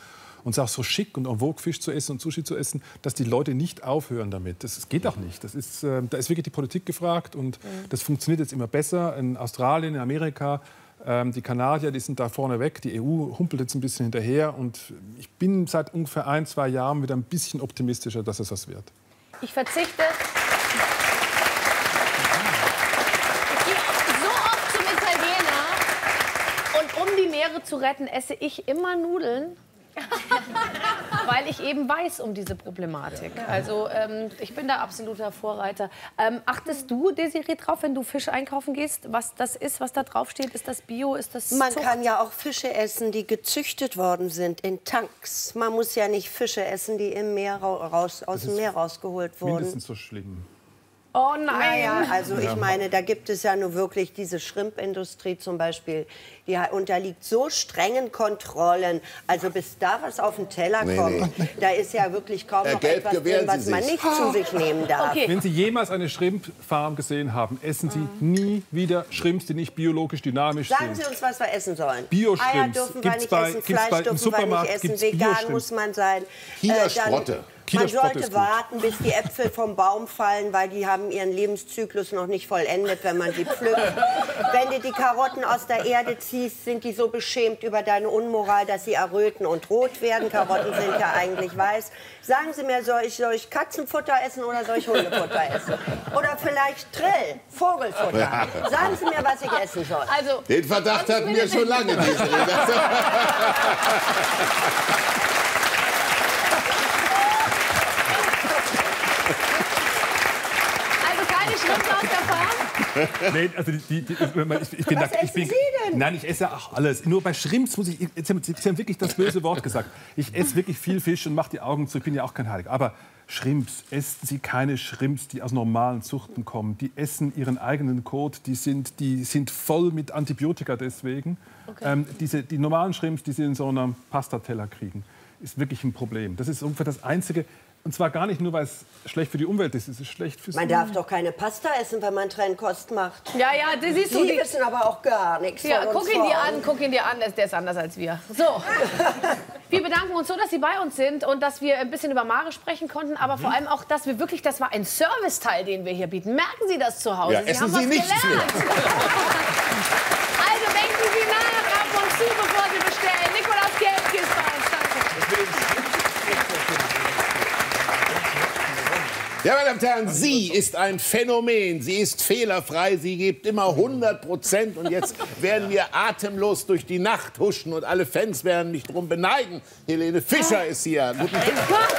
Und es ist auch so schick und en vogue, Fisch zu essen und Sushi zu essen, dass die Leute nicht aufhören damit. Das, das geht auch nicht. Das ist, äh, da ist wirklich die Politik gefragt und mhm. das funktioniert jetzt immer besser in Australien, in Amerika. Die Kanadier, die sind da vorne weg, die E U humpelt jetzt ein bisschen hinterher und ich bin seit ungefähr ein, zwei Jahren wieder ein bisschen optimistischer, dass es was wird. Ich verzichte. Ich gehe so oft zum Italiener und um die Meere zu retten, esse ich immer Nudeln. Weil ich eben weiß um diese Problematik. Also ähm, ich bin da absoluter Vorreiter. Ähm, achtest du, Desiree, drauf, wenn du Fisch einkaufen gehst, was das ist, was da drauf steht? Ist das Bio, ist das Man Zucht? Kann ja auch Fische essen, die gezüchtet worden sind in Tanks. Man muss ja nicht Fische essen, die im Meer raus, aus dem Meer rausgeholt wurden. Mindestens so schlimm. Oh nein! Naja, also ich meine, da gibt es ja nur wirklich diese Shrimp-Industrie zum Beispiel, die unterliegt so strengen Kontrollen. Also bis da was auf den Teller nee, kommt, nee. da ist ja wirklich kaum Herr noch Gelb, etwas drin, was man nicht oh. zu sich nehmen darf. Okay. Wenn Sie jemals eine Shrimp-Farm gesehen haben, essen Sie mhm. nie wieder Shrimps, die nicht biologisch dynamisch Sagen sind. Sagen Sie uns, was wir essen sollen. Bio-Shrimps. Eier dürfen wir nicht essen, Fleisch dürfen wir nicht essen, vegan muss man sein. China-Schrotte. Äh, Man sollte warten, bis die Äpfel vom Baum fallen, weil die haben ihren Lebenszyklus noch nicht vollendet, wenn man sie pflückt. Wenn du die Karotten aus der Erde ziehst, sind die so beschämt über deine Unmoral, dass sie erröten und rot werden. Karotten sind ja eigentlich weiß. Sagen Sie mir, soll ich, soll ich Katzenfutter essen oder soll ich Hundefutter essen? Oder vielleicht Trill, Vogelfutter. Sagen Sie mir, was ich essen soll. Also, den Verdacht hatten wir schon lange. Nein, also die, die, ich, ich bin Was da, ich bin, Sie denn? Nein, ich esse auch alles. Nur bei Schrimps muss ich, jetzt haben wirklich das böse Wort gesagt. Ich esse wirklich viel Fisch und mache die Augen zu. Ich bin ja auch kein Heilig. Aber Schrimps, essen Sie keine Schrimps, die aus normalen Zuchten kommen. Die essen ihren eigenen Kot. Die sind, die sind voll mit Antibiotika deswegen. Okay. Ähm, diese, die normalen Schrimps, die Sie in so einem Pastateller kriegen, ist wirklich ein Problem. Das ist ungefähr das Einzige. Und zwar gar nicht nur, weil es schlecht für die Umwelt ist, es ist schlecht fürs Man darf doch keine Pasta essen, wenn man Trennkost macht. Ja, ja, das ist so. Die wissen aber auch gar nichts. Ja, guck ihn dir an, guck ihn dir an, der ist anders als wir. So. Wir bedanken uns so, dass Sie bei uns sind und dass wir ein bisschen über Mare sprechen konnten, aber mhm. vor allem auch, dass wir wirklich, das war ein Serviceteil, den wir hier bieten. Merken Sie das zu Hause? Ja, Sie essen haben Sie was nichts gelernt. Mehr. Also denken Sie nach, ab und zu, bevor Sie bestellen. Nikolaus Gelpke ist bei uns. Ja, meine Damen und Herren, sie ist ein Phänomen. Sie ist fehlerfrei, sie gibt immer hundert Prozent. Und jetzt werden wir atemlos durch die Nacht huschen und alle Fans werden mich drum beneiden. Helene Fischer ist hier. Guten Tag.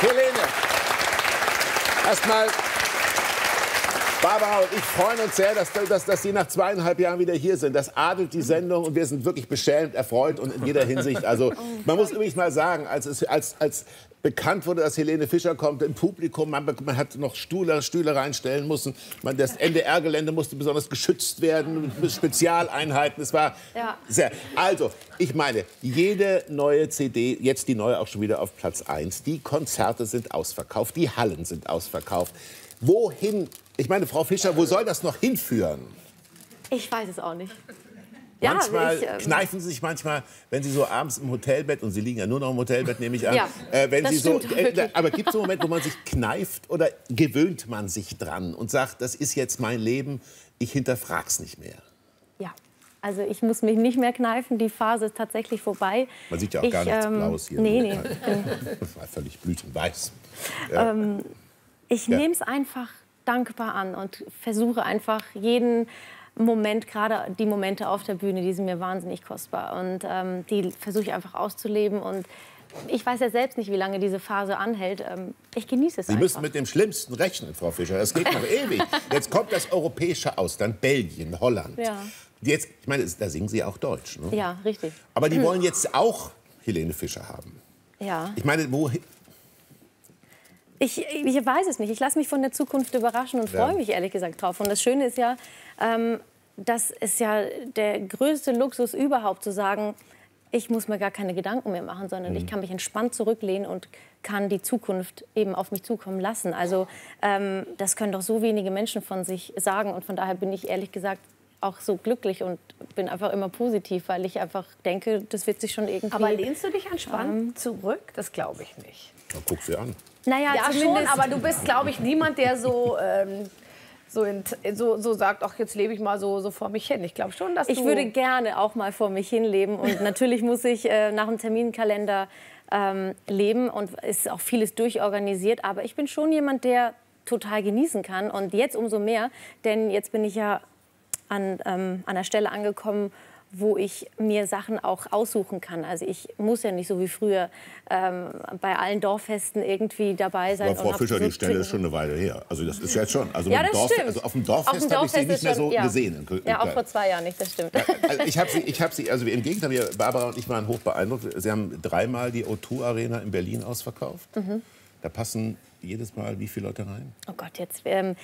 Helene, erstmal. Barbara und ich freuen uns sehr, dass, dass, dass Sie nach zweieinhalb Jahren wieder hier sind. Das adelt die Sendung und wir sind wirklich beschämt, erfreut und in jeder Hinsicht. Also, man muss übrigens mal sagen, als, es, als, als bekannt wurde, dass Helene Fischer kommt, im Publikum, man, man hat noch Stühle, Stühle reinstellen müssen. Man, das N D R-Gelände musste besonders geschützt werden, mit Spezialeinheiten. Es war ja. sehr. Also, ich meine, jede neue C D, jetzt die neue auch schon wieder auf Platz eins, die Konzerte sind ausverkauft, die Hallen sind ausverkauft. Wohin? Ich meine, Frau Fischer, wo soll das noch hinführen? Ich weiß es auch nicht. Manchmal ja, ich, äh, kneifen Sie sich manchmal, wenn Sie so abends im Hotelbett, und Sie liegen ja nur noch im Hotelbett, nehme ich an. Ja, äh, wenn Sie so, äh, aber gibt es einen Moment, wo man sich kneift oder gewöhnt man sich dran und sagt, das ist jetzt mein Leben, ich hinterfrage es nicht mehr? Ja, also ich muss mich nicht mehr kneifen, die Phase ist tatsächlich vorbei. Man sieht ja auch ich, gar nichts ähm, Blaues hier. Nee, nee. Das war völlig blütenweiß. Ja. Ähm, ich ja. nehme es einfach dankbar an und versuche einfach jeden Moment, gerade die Momente auf der Bühne, die sind mir wahnsinnig kostbar und ähm, die versuche ich einfach auszuleben und ich weiß ja selbst nicht, wie lange diese Phase anhält. Ähm, ich genieße es Sie einfach. Müssen mit dem Schlimmsten rechnen, Frau Fischer, das geht noch ewig. Jetzt kommt das europäische Ausland, Belgien, Holland. Ja. Jetzt, ich meine, da singen Sie auch Deutsch, ne? Ja, richtig. Aber die wollen jetzt auch Helene Fischer haben. Ja. Ich meine, wo... Ich, ich weiß es nicht. Ich lasse mich von der Zukunft überraschen und freue mich ehrlich gesagt drauf. Und das Schöne ist ja, ähm, das ist ja der größte Luxus überhaupt, zu sagen, ich muss mir gar keine Gedanken mehr machen, sondern mhm. ich kann mich entspannt zurücklehnen und kann die Zukunft eben auf mich zukommen lassen. Also ähm, das können doch so wenige Menschen von sich sagen. Und von daher bin ich ehrlich gesagt auch so glücklich und bin einfach immer positiv, weil ich einfach denke, das wird sich schon irgendwie... Aber lehnst du dich entspannt ähm, zurück? Das glaube ich nicht. Dann guck sie an. Naja, ja, schon, aber du bist, glaube ich, niemand, der so, ähm, so, in, so, so sagt, ach, jetzt lebe ich mal so, so vor mich hin. Ich glaube schon, dass du... Ich würde gerne auch mal vor mich hin leben. Und natürlich muss ich äh, nach dem Terminkalender ähm, leben. Und es ist auch vieles durchorganisiert. Aber ich bin schon jemand, der total genießen kann. Und jetzt umso mehr, denn jetzt bin ich ja an, ähm, an der Stelle angekommen, wo ich mir Sachen auch aussuchen kann. Also ich muss ja nicht so wie früher ähm, bei allen Dorffesten irgendwie dabei sein. Aber Frau Fischer, die Stelle ist schon eine Weile her. Also das ist jetzt schon. Also, ja, das Dorf, stimmt. Also auf dem Dorffest habe ich sie nicht mehr so ja. gesehen. Ja, auch vor zwei Jahren nicht, das stimmt. Also ich habe sie, ich habe sie, also im Gegenteil, Barbara und ich waren hoch beeindruckt. Sie haben dreimal die O zwei Arena in Berlin ausverkauft. Mhm. Da passen jedes Mal wie viele Leute rein? Oh Gott, jetzt... Ähm,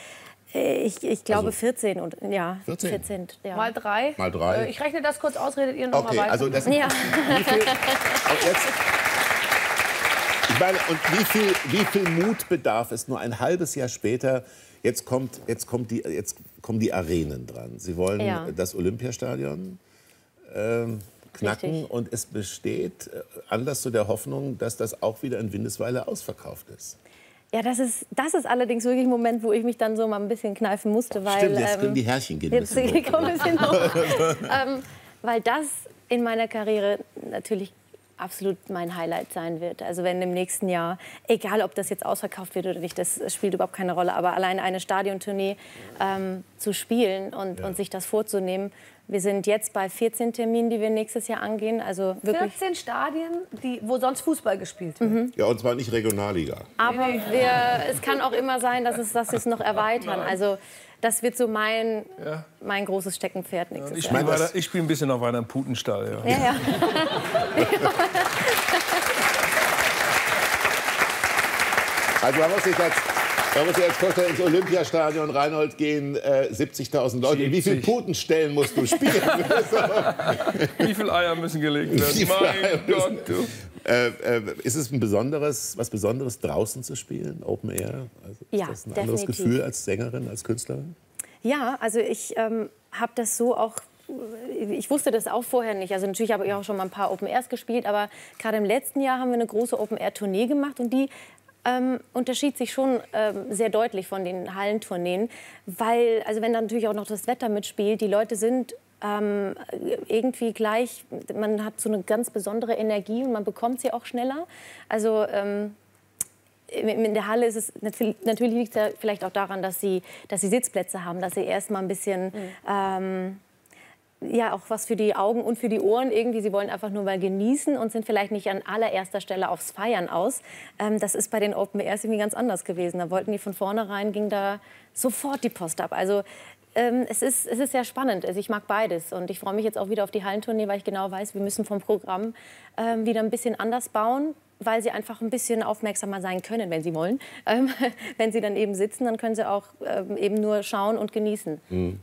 Ich, ich glaube also, vierzehn und ja, vierzehn. vierzehn ja. Mal drei. Mal drei. Ich rechne das kurz aus, redet ihr noch okay, mal weiter. Also das ja. Wie viel, jetzt, ich meine, und wie viel, wie viel Mut bedarf es nur ein halbes Jahr später? Jetzt kommt, jetzt kommt die, jetzt kommen die Arenen dran. Sie wollen ja. das Olympiastadion. ähm, knacken. Richtig. Und es besteht Anlass zu der Hoffnung, dass das auch wieder in Windesweile ausverkauft ist. Ja, das ist, das ist allerdings wirklich ein Moment, wo ich mich dann so mal ein bisschen kneifen musste. Weil, stimmt, jetzt ähm, können die Herrchen gehen. Jetzt ein bisschen hoch. ähm, weil das in meiner Karriere natürlich absolut mein Highlight sein wird. Also wenn im nächsten Jahr, egal ob das jetzt ausverkauft wird oder nicht, das spielt überhaupt keine Rolle, aber allein eine Stadiontournee ähm, zu spielen und, ja. und sich das vorzunehmen. Wir sind jetzt bei vierzehn Terminen, die wir nächstes Jahr angehen. Also wirklich vierzehn Stadien, die, wo sonst Fußball gespielt wird. Mhm. Ja, und zwar nicht Regionalliga. Aber wir, es kann auch immer sein, dass es, dass wir es noch erweitern. Also das wird so mein, ja. mein großes Steckenpferd nächstes Jahr. Ich spiele spiel ein bisschen noch weiter im Putenstall. Ja. Ja, ja. Also man muss sich als, man muss sich als Koster ins Olympiastadion Reinhold gehen, äh, siebzigtausend Leute. In wie viele Putenstellen musst du spielen? Wie viele Eier müssen gelegt werden? Mein Gott, du. Äh, äh, ist es ein besonderes, was Besonderes, draußen zu spielen, Open Air? Also, ja, ist das ein anderes definitiv. Gefühl als Sängerin, als Künstlerin? Ja, also ich ähm, habe das so auch, ich wusste das auch vorher nicht. Also natürlich habe ich auch schon mal ein paar Open Airs gespielt, aber gerade im letzten Jahr haben wir eine große Open Air Tournee gemacht und die ähm, unterschied sich schon ähm, sehr deutlich von den Hallentourneen, weil, also wenn dann natürlich auch noch das Wetter mitspielt, die Leute sind Ähm, irgendwie gleich, man hat so eine ganz besondere Energie und man bekommt sie auch schneller. Also ähm, in der Halle ist es, natürlich liegt es ja vielleicht auch daran, dass sie, dass sie Sitzplätze haben, dass sie erst mal ein bisschen, mhm. ähm, ja auch was für die Augen und für die Ohren irgendwie, sie wollen einfach nur mal genießen und sind vielleicht nicht an allererster Stelle aufs Feiern aus. Ähm, das ist bei den Open Airs irgendwie ganz anders gewesen. Da wollten die von vornherein, ging da sofort die Post ab. Also Es ist, es ist sehr spannend. Also ich mag beides. Und ich freue mich jetzt auch wieder auf die Hallentournee, weil ich genau weiß, wir müssen vom Programm ähm, wieder ein bisschen anders bauen, weil sie einfach ein bisschen aufmerksamer sein können, wenn sie wollen. Ähm, wenn sie dann eben sitzen, dann können sie auch ähm, eben nur schauen und genießen. Mhm.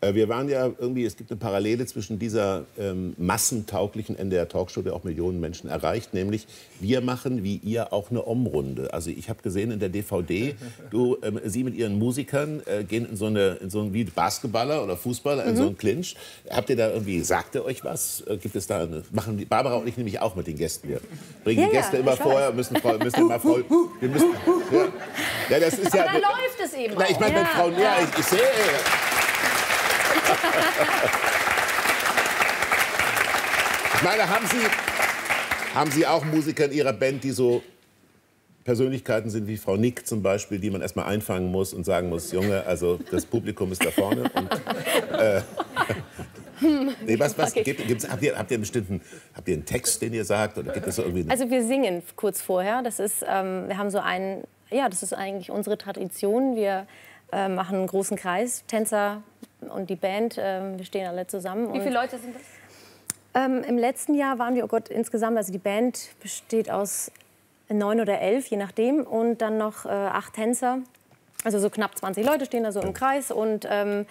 Äh, wir waren ja irgendwie, es gibt eine Parallele zwischen dieser ähm, massentauglichen N D R-Talkshow, die auch Millionen Menschen erreicht, nämlich wir machen wie ihr auch eine Omrunde. Also ich habe gesehen in der D V D, du, ähm, Sie mit Ihren Musikern äh, gehen in so eine, in so einen, wie Basketballer oder Fußballer, in mhm. so einen Clinch. Habt ihr da irgendwie, sagt ihr euch was? Äh, gibt es da eine, machen die, Barbara und ich nämlich auch mit den Gästen hier. Bringen ja, die Gäste ja, immer vorher, müssen, müssen immer voll, wir müssen, ja. Ja, das ist ja, aber dann ja, läuft es eben na, ich meine, ja. wenn Frau Nähr, ich, ich sehe, ich meine, haben Sie, haben Sie auch Musiker in Ihrer Band, die so Persönlichkeiten sind wie Frau Nick zum Beispiel, die man erstmal einfangen muss und sagen muss, Junge, also das Publikum ist da vorne. Und, äh, nee, was, was, gibt, gibt's, habt ihr, habt ihr einen bestimmten, habt ihr einen Text, den ihr sagt? Oder gibt es irgendwie? Also wir singen kurz vorher. Das ist, ähm, wir haben so einen, ja, das ist eigentlich unsere Tradition. Wir äh, machen einen großen Kreis, Tänzer und die Band, äh, wir stehen alle zusammen. Wie viele Leute sind das? Ähm, Im letzten Jahr waren wir, oh Gott, insgesamt, also die Band besteht aus neun oder elf, je nachdem. Und dann noch äh, acht Tänzer, also so knapp zwanzig Leute stehen da so im Kreis. Und ähm,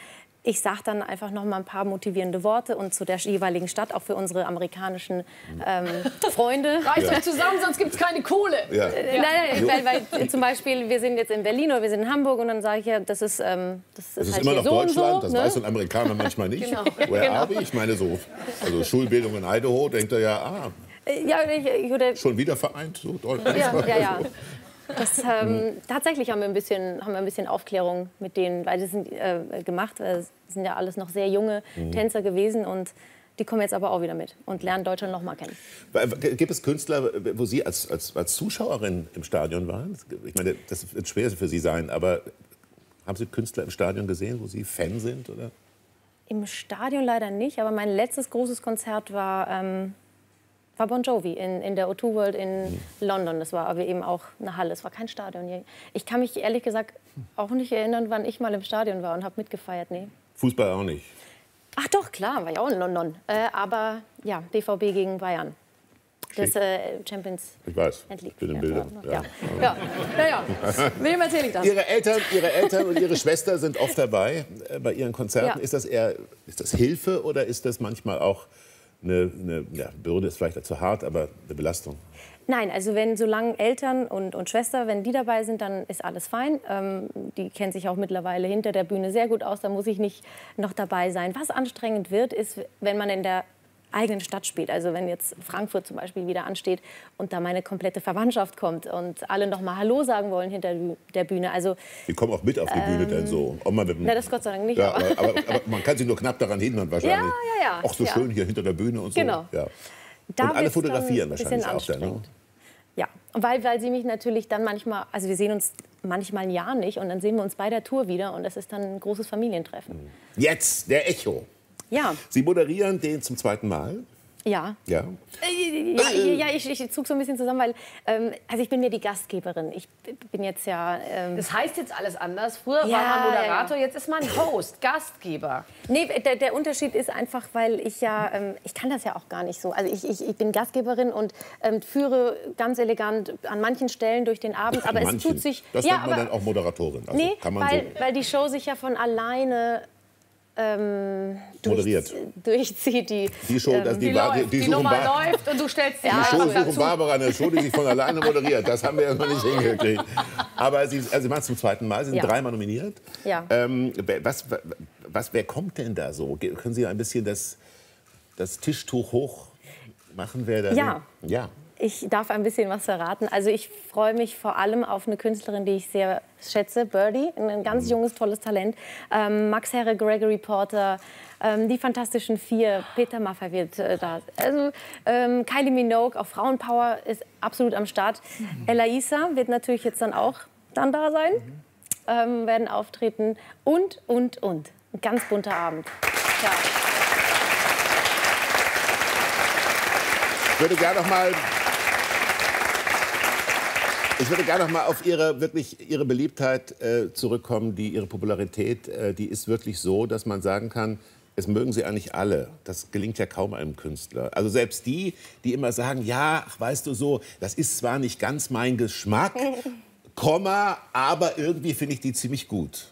ich sage dann einfach noch mal ein paar motivierende Worte und zu der jeweiligen Stadt, auch für unsere amerikanischen ähm, Freunde. Reicht euch zusammen, sonst gibt es keine Kohle. Ja. Äh, nein, nein, weil, weil zum Beispiel, wir sind jetzt in Berlin oder wir sind in Hamburg und dann sage ich ja, das ist ähm, das ist, das ist halt immer noch so Deutschland, so, das ne? weiß ein Amerikaner manchmal nicht. Genau. Where genau. are we? Ich meine so, also Schulbildung in Idaho, denkt er ja, ah, ja, ich, ich würde, schon wieder vereint, so Deutschland. Ja, ja, ja. Das, ähm, mhm. Tatsächlich haben wir, ein bisschen, haben wir ein bisschen Aufklärung mit denen, weil das sind, äh, gemacht, das sind ja alles noch sehr junge mhm. Tänzer gewesen und die kommen jetzt aber auch wieder mit und lernen Deutschland noch mal kennen. Gibt es Künstler, wo Sie als, als, als Zuschauerin im Stadion waren? Ich meine, das wird schwer für Sie sein, aber haben Sie Künstler im Stadion gesehen, wo Sie Fan sind? Oder? Im Stadion leider nicht, aber mein letztes großes Konzert war... Ähm, war Bon Jovi in, in der O zwei World in London. Das war aber eben auch eine Halle, es war kein Stadion. Ich kann mich ehrlich gesagt auch nicht erinnern, wann ich mal im Stadion war und habe mitgefeiert. Nee. Fußball auch nicht? Ach doch, klar, war ich auch in London. Äh, aber ja, B V B gegen Bayern. Das äh, Champions League. Ich weiß, ich bin im Bilde. Ja. Ja. Ja, ja. Wem erzähle ich das? Ihre Eltern, ihre Eltern und Ihre Schwester sind oft dabei äh, bei Ihren Konzerten. Ja. Ist das eher, ist das Hilfe oder ist das manchmal auch... Eine, eine ja, Bürde ist vielleicht zu hart, aber eine Belastung. Nein, also wenn solange Eltern und, und Schwester, wenn die dabei sind, dann ist alles fein. Ähm, die kennen sich auch mittlerweile hinter der Bühne sehr gut aus, da muss ich nicht noch dabei sein. Was anstrengend wird, ist, wenn man in der eigenen Stadt spielt. Also wenn jetzt Frankfurt zum Beispiel wieder ansteht und da meine komplette Verwandtschaft kommt und alle noch mal Hallo sagen wollen hinter der Bühne. Also, die kommen auch mit auf die ähm, Bühne dann so. Mit dem, na, das Gott sei Dank nicht. Ja, aber, aber, aber man kann sich nur knapp daran hindern wahrscheinlich. Ja, ja, ja. Auch so schön ja. hier hinter der Bühne und so. Genau. Ja. Da und alle fotografieren wahrscheinlich auch dann. Ne? Ja, weil, weil sie mich natürlich dann manchmal, also wir sehen uns manchmal ein Jahr nicht und dann sehen wir uns bei der Tour wieder und das ist dann ein großes Familientreffen. Jetzt der Echo. Ja. Sie moderieren den zum zweiten Mal. Ja. Ja, ja, ja ich, ich zog so ein bisschen zusammen, weil ähm, also ich bin ja die Gastgeberin. Ich bin jetzt ja... Ähm das heißt jetzt alles anders. Früher ja, war man Moderator, ja. Jetzt ist man Host, Gastgeber. Nee, der, der Unterschied ist einfach, weil ich ja... Ähm, ich kann das ja auch gar nicht so. Also ich, ich, ich bin Gastgeberin und ähm, führe ganz elegant an manchen Stellen durch den Abend. Aber manchen. Es tut sich... Das ja, nennt man aber, dann auch Moderatorin. Also nee, kann man weil, so weil die Show sich ja von alleine... Ähm, moderiert. Durchzieht die. Die Show, ähm, die, die, läuft, die, die Nummer Bar läuft und du stellst die ja, Show suchen dazu. Barbara, eine Show, die sich von alleine moderiert. Das haben wir ja noch nicht hingekriegt. Aber sie, also sie machen es zum zweiten Mal, sie sind ja. dreimal nominiert. Ja. Ähm, was, was, wer kommt denn da so? Können Sie ein bisschen das, das Tischtuch hoch machen? Wer da ja. ja. Ich darf ein bisschen was verraten. Also ich freue mich vor allem auf eine Künstlerin, die ich sehr schätze, Birdie, ein ganz junges, tolles Talent. Ähm, Max Herre, Gregory Porter, ähm, die Fantastischen Vier, Peter Maffay wird äh, da. Also, ähm, Kylie Minogue, auch Frauenpower ist absolut am Start. Mhm. Elaiza wird natürlich jetzt dann auch dann da sein, mhm. ähm, werden auftreten und, und, und. Ein ganz bunter Abend. Ja. Ich würde gerne noch mal... Ich würde gerne noch mal auf Ihre, wirklich, Ihre Beliebtheit äh, zurückkommen, die, Ihre Popularität. Äh, die ist wirklich so, dass man sagen kann, es mögen Sie eigentlich alle. Das gelingt ja kaum einem Künstler. Also selbst die, die immer sagen, ja, ach, weißt du so, das ist zwar nicht ganz mein Geschmack, Komma, aber irgendwie finde ich die ziemlich gut.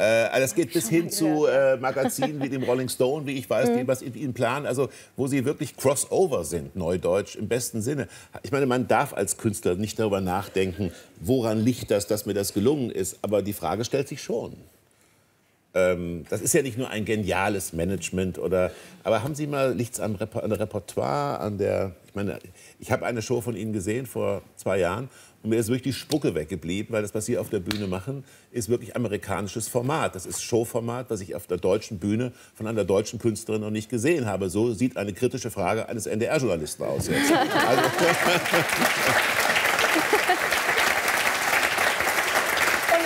Äh, das geht bis hin zu äh, Magazinen wie dem Rolling Stone, wie ich weiß, mhm. die was in ihnen planen, also wo sie wirklich crossover sind, neudeutsch, im besten Sinne. Ich meine, man darf als Künstler nicht darüber nachdenken, woran liegt das, dass mir das gelungen ist, aber die Frage stellt sich schon. Ähm, das ist ja nicht nur ein geniales Management, oder, aber haben Sie mal nichts am Repo, an der Repertoire, an der, ich meine, ich habe eine Show von Ihnen gesehen vor zwei Jahren, und mir ist wirklich die Spucke weggeblieben, weil das, was Sie auf der Bühne machen, ist wirklich amerikanisches Format. Das ist Showformat, was ich auf der deutschen Bühne von einer deutschen Künstlerin noch nicht gesehen habe. So sieht eine kritische Frage eines N D R-Journalisten aus jetzt. Also, und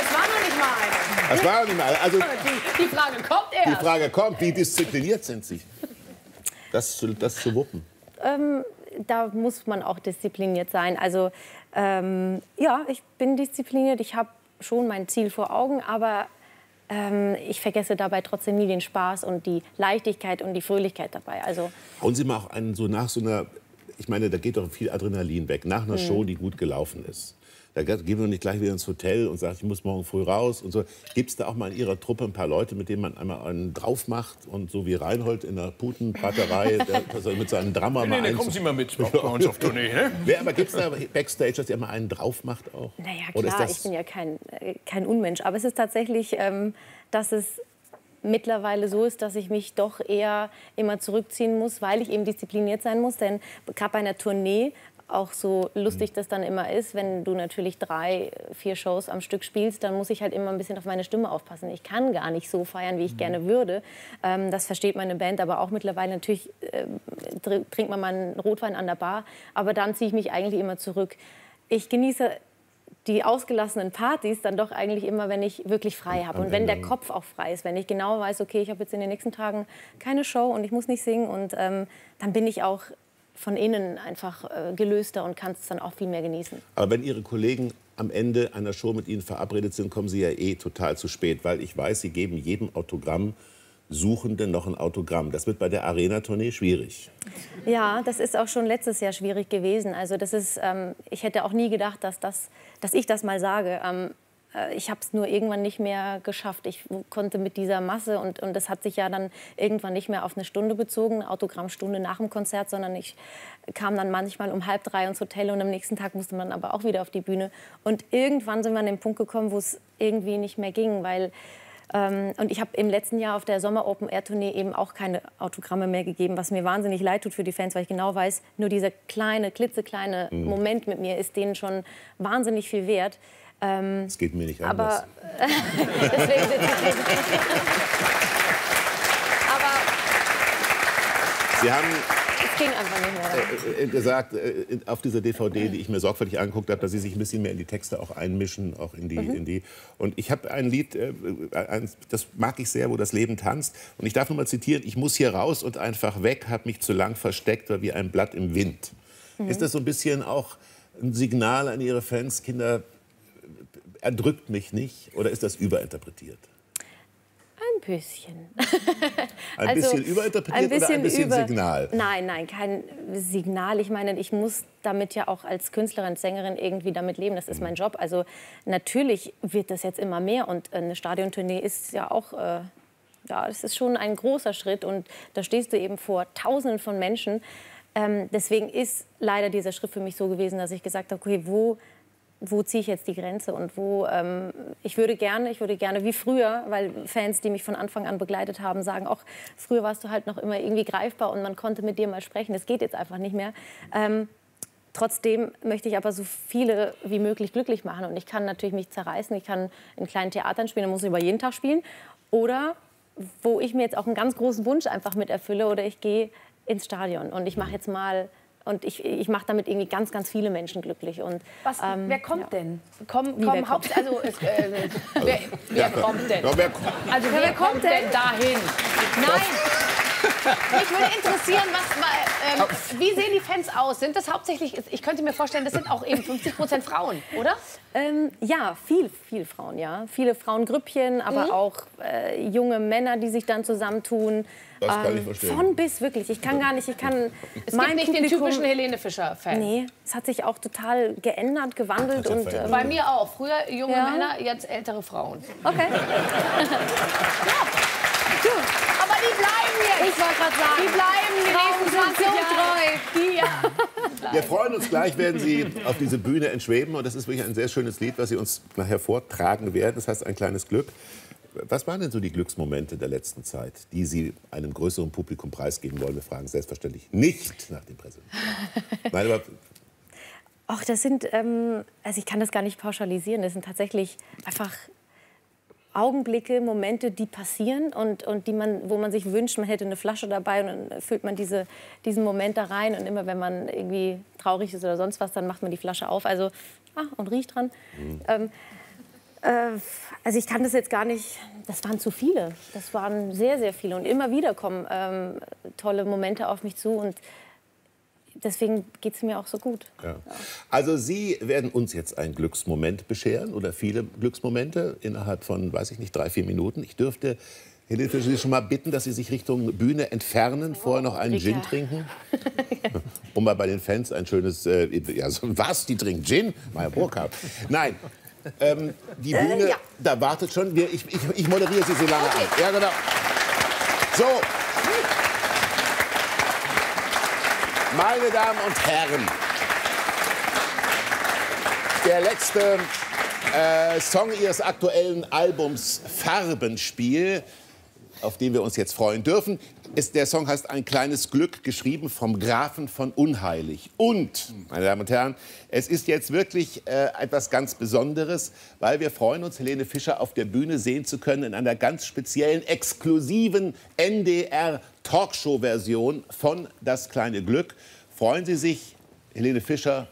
es war noch nicht mal eine. Also, die, die Frage kommt erst. Die Frage kommt, wie diszipliniert sind Sie? Das zu, das zu wuppen. Ähm, da muss man auch diszipliniert sein. Also, Ähm, ja, ich bin diszipliniert, ich habe schon mein Ziel vor Augen, aber ähm, ich vergesse dabei trotzdem nie den Spaß und die Leichtigkeit und die Fröhlichkeit dabei. Also hauen Sie mal auch einen so nach so einer, ich meine, da geht doch viel Adrenalin weg, nach einer hm. Show, die gut gelaufen ist. Da gehen wir nicht gleich wieder ins Hotel und sagen, ich muss morgen früh raus und so. Gibt es da auch mal in Ihrer Truppe ein paar Leute, mit denen man einmal einen drauf macht und so wie Reinhold in der Putenbraterei mit seinem Drama nee, mal nee, nee, kommen Sie mal mit bei uns auf Tournee, ne? Ja, aber gibt es da Backstage, dass ihr mal einen drauf macht auch? Naja, klar, ist das... ich bin ja kein, kein Unmensch. Aber es ist tatsächlich, ähm, dass es mittlerweile so ist, dass ich mich doch eher immer zurückziehen muss, weil ich eben diszipliniert sein muss. Denn gerade bei einer Tournee... auch so lustig das dann immer ist, wenn du natürlich drei, vier Shows am Stück spielst, dann muss ich halt immer ein bisschen auf meine Stimme aufpassen. Ich kann gar nicht so feiern, wie ich mhm. gerne würde. Ähm, das versteht meine Band, aber auch mittlerweile natürlich äh, trinkt man mal einen Rotwein an der Bar, aber dann ziehe ich mich eigentlich immer zurück. Ich genieße die ausgelassenen Partys dann doch eigentlich immer, wenn ich wirklich frei habe und wenn der Kopf auch frei ist, wenn ich genau weiß, okay, ich habe jetzt in den nächsten Tagen keine Show und ich muss nicht singen und ähm, dann bin ich auch von innen einfach äh, gelöster und kannst es dann auch viel mehr genießen. Aber wenn Ihre Kollegen am Ende einer Show mit Ihnen verabredet sind, kommen Sie ja eh total zu spät, weil ich weiß, Sie geben jedem Autogramm Suchenden noch ein Autogramm. Das wird bei der Arena-Tournee schwierig. Ja, das ist auch schon letztes Jahr schwierig gewesen. Also das ist, ähm, ich hätte auch nie gedacht, dass, das, dass ich das mal sage. Ähm, Ich habe es nur irgendwann nicht mehr geschafft. Ich konnte mit dieser Masse, und, und das hat sich ja dann irgendwann nicht mehr auf eine Stunde bezogen, eine Autogrammstunde nach dem Konzert, sondern ich kam dann manchmal um halb drei ins Hotel und am nächsten Tag musste man aber auch wieder auf die Bühne. Und irgendwann sind wir an den Punkt gekommen, wo es irgendwie nicht mehr ging, weil Ähm, und ich habe im letzten Jahr auf der Sommer-Open-Air-Tournee eben auch keine Autogramme mehr gegeben, was mir wahnsinnig leid tut für die Fans, weil ich genau weiß, nur dieser kleine, klitzekleine mhm. Moment mit mir ist denen schon wahnsinnig viel wert. Ähm, das geht mir nicht anders. Aber, deswegen, aber Sie haben es ging einfach nicht mehr. gesagt, auf dieser D V D, die ich mir sorgfältig angeguckt habe, dass Sie sich ein bisschen mehr in die Texte auch einmischen, auch in die, mhm. in die. Und ich habe ein Lied, das mag ich sehr, wo das Leben tanzt. Und ich darf nur mal zitieren: Ich muss hier raus und einfach weg, habe mich zu lang versteckt, war wie ein Blatt im Wind. Mhm. Ist das so ein bisschen auch ein Signal an Ihre Fans, Kinder? Erdrückt mich nicht, oder ist das überinterpretiert? Ein bisschen. Ein also, bisschen überinterpretiert ein bisschen oder ein bisschen über... Signal? Nein, nein, kein Signal. Ich meine, ich muss damit ja auch als Künstlerin, Sängerin irgendwie damit leben. Das ist mein Job. Also natürlich wird das jetzt immer mehr. Und eine Stadiontournee ist ja auch... Äh, ja, das ist schon ein großer Schritt. Und da stehst du eben vor Tausenden von Menschen. Ähm, deswegen ist leider dieser Schritt für mich so gewesen, dass ich gesagt habe, okay, wo... wo ziehe ich jetzt die Grenze und wo, ähm, ich würde gerne, ich würde gerne wie früher, weil Fans, die mich von Anfang an begleitet haben, sagen, ach, früher warst du halt noch immer irgendwie greifbar und man konnte mit dir mal sprechen, das geht jetzt einfach nicht mehr. Ähm, trotzdem möchte ich aber so viele wie möglich glücklich machen und ich kann natürlich mich zerreißen, ich kann in kleinen Theatern spielen, da muss ich über jeden Tag spielen oder wo ich mir jetzt auch einen ganz großen Wunsch einfach mit erfülle oder ich gehe ins Stadion und ich mache jetzt mal... Und ich, ich mache damit irgendwie ganz, ganz viele Menschen glücklich. Und, Was, ähm, wer kommt ja. denn? Komm, komm, wer kommt? Also, äh, also wer, wer ja, kommt denn? Ja, wer kommt? Also wer, wer kommt, kommt denn dahin? Nein. Mich würde interessieren, was, ähm, wie sehen die Fans aus? Sind das hauptsächlich? Ich könnte mir vorstellen, das sind auch eben fünfzig Prozent Frauen, oder? Ähm, ja, viel, viel Frauen, ja, viele Frauengrüppchen, aber mhm. auch äh, junge Männer, die sich dann zusammentun. Das kann ich verstehen. Von bis wirklich. Ich kann gar nicht. Ich kann es mein gibt nicht Publikum, den typischen Helene Fischer-Fan. Nee, es hat sich auch total geändert, gewandelt. Und, äh, bei mir auch. Früher junge ja. Männer, jetzt ältere Frauen. Okay. ja. Aber die bleiben jetzt. Ich wollte gerade sagen, die bleiben die nächsten zwanzig Jahre treu. Wir freuen uns gleich, werden Sie auf diese Bühne entschweben. Und das ist wirklich ein sehr schönes Lied, was Sie uns nachher vortragen werden. Das heißt, ein kleines Glück. Was waren denn so die Glücksmomente der letzten Zeit, die Sie einem größeren Publikum preisgeben wollen? Wir fragen selbstverständlich nicht nach dem Präsidenten. Nein, aber... Ach, das sind, ähm, also ich kann das gar nicht pauschalisieren. Das sind tatsächlich einfach Augenblicke, Momente, die passieren und, und die man, wo man sich wünscht, man hätte eine Flasche dabei und dann füllt man diese, diesen Moment da rein. Und immer, wenn man irgendwie traurig ist oder sonst was, dann macht man die Flasche auf. Also, ah, und riecht dran. Mhm. Ähm, Also ich kann das jetzt gar nicht, das waren zu viele, das waren sehr, sehr viele und immer wieder kommen ähm, tolle Momente auf mich zu und deswegen geht es mir auch so gut. Ja. Also Sie werden uns jetzt einen Glücksmoment bescheren oder viele Glücksmomente innerhalb von, weiß ich nicht, drei, vier Minuten. Ich dürfte Helene Fischer Sie schon mal bitten, dass Sie sich Richtung Bühne entfernen, vorher noch einen Gin trinken. Um mal bei den Fans ein schönes, äh, ja, so, was, die trinken Gin? Meyer-Burckhardt. Nein. Ähm, die Bühne, äh, ja. da wartet schon. Ich, ich, ich moderiere sie so lange okay. an. Ja, genau. So. Meine Damen und Herren, der letzte äh, Song Ihres aktuellen Albums Farbenspiel, auf den wir uns jetzt freuen dürfen, ist, der Song heißt Ein kleines Glück, geschrieben vom Grafen von Unheilig. Und, meine Damen und Herren, es ist jetzt wirklich äh, etwas ganz Besonderes, weil wir freuen uns, Helene Fischer auf der Bühne sehen zu können in einer ganz speziellen, exklusiven N D R-Talkshow-Version von Das kleine Glück. Freuen Sie sich, Helene Fischer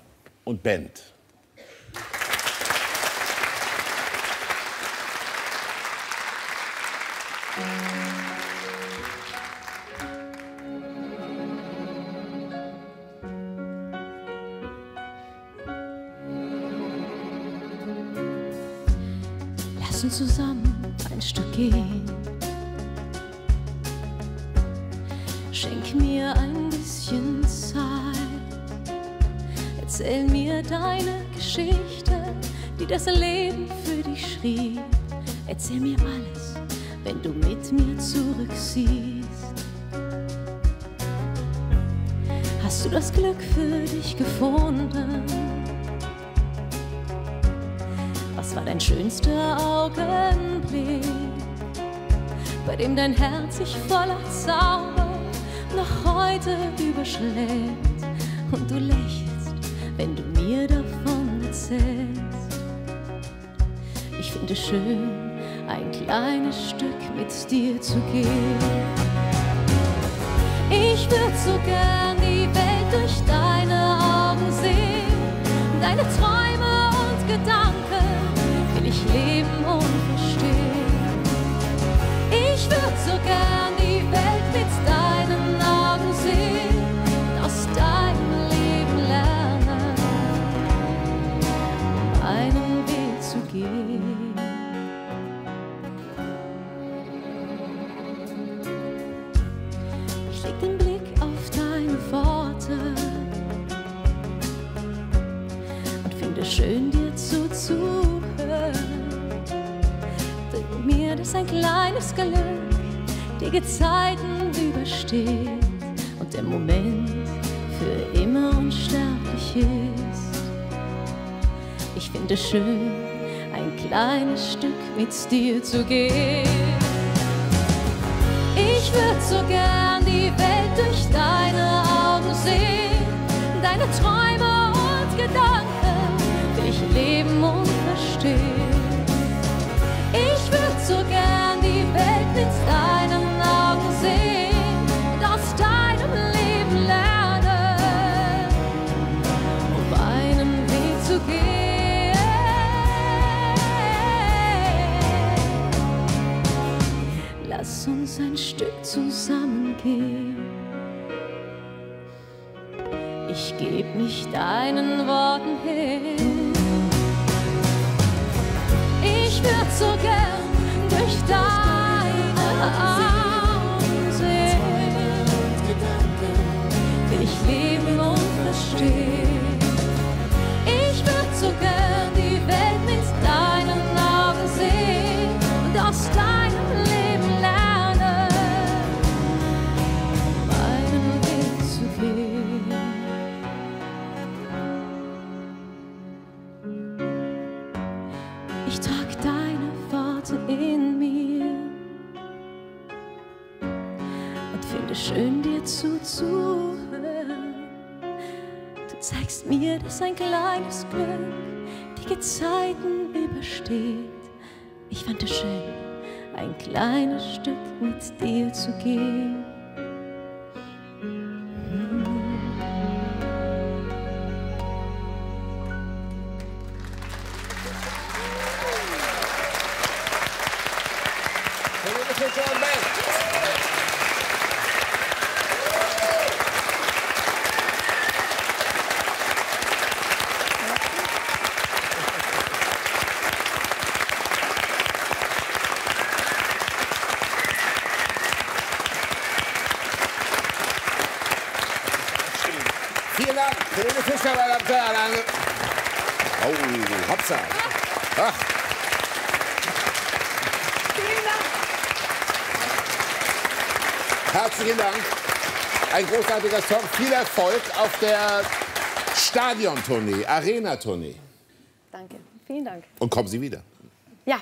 und Band. Lass uns zusammen ein Stück gehen. Schenk mir ein bisschen Zeit. Erzähl mir deine Geschichte, die das Leben für dich schrieb. Erzähl mir alles, wenn du mit mir zurücksiehst. Hast du das Glück für dich gefunden? Was war dein schönster Augenblick? bei dem dein Herz sich voller Zauber noch heute überschlägt. Und du lächelst, wenn du mir davon erzählst. Ich finde es schön, ein kleines Stück mit dir zu gehen. Ich würde so gern die Welt durch deine Augen sehen. Deine Träume und Gedanken will ich leben und verstehen. Ich würde so gern die Welt mit deinen Augen sehen, aus deinem Leben lernen, um einen Weg zu gehen. Ich leg den Blick auf deine Worte. Schön dir zuzuhören, bring mir, dass ein kleines Glück die Zeiten übersteht und der Moment für immer unsterblich ist. Ich finde es schön, ein kleines Stück mit dir zu gehen. Ich würde so gern die Welt durch deine Augen sehen, deine Träume und Gedanken. Leben und verstehen. Ich würde so gern die Welt mit deinen Augen sehen und aus deinem Leben lernen, um einen Weg zu gehen. Lass uns ein Stück zusammengehen. Ich geb mich deinen Worten hin. Ich würde so gern durch deine Augen sehen, will ich leben und verstehen. Ich würde so gern die Welt mit deinen Augen sehen und aus deinem Leben lernen, um einen Weg zu gehen. Ich trag deine Worte in mir und finde es schön, dir zuzuhören. Du zeigst mir, dass ein kleines Glück die Gezeiten übersteht. Ich fand es schön, ein kleines Stück mit dir zu gehen. Vielen Dank. Ein großartiger Song. Viel Erfolg auf der Stadion-Tournee, Arena-Tournee. Danke. Vielen Dank. Und kommen Sie wieder. Ja.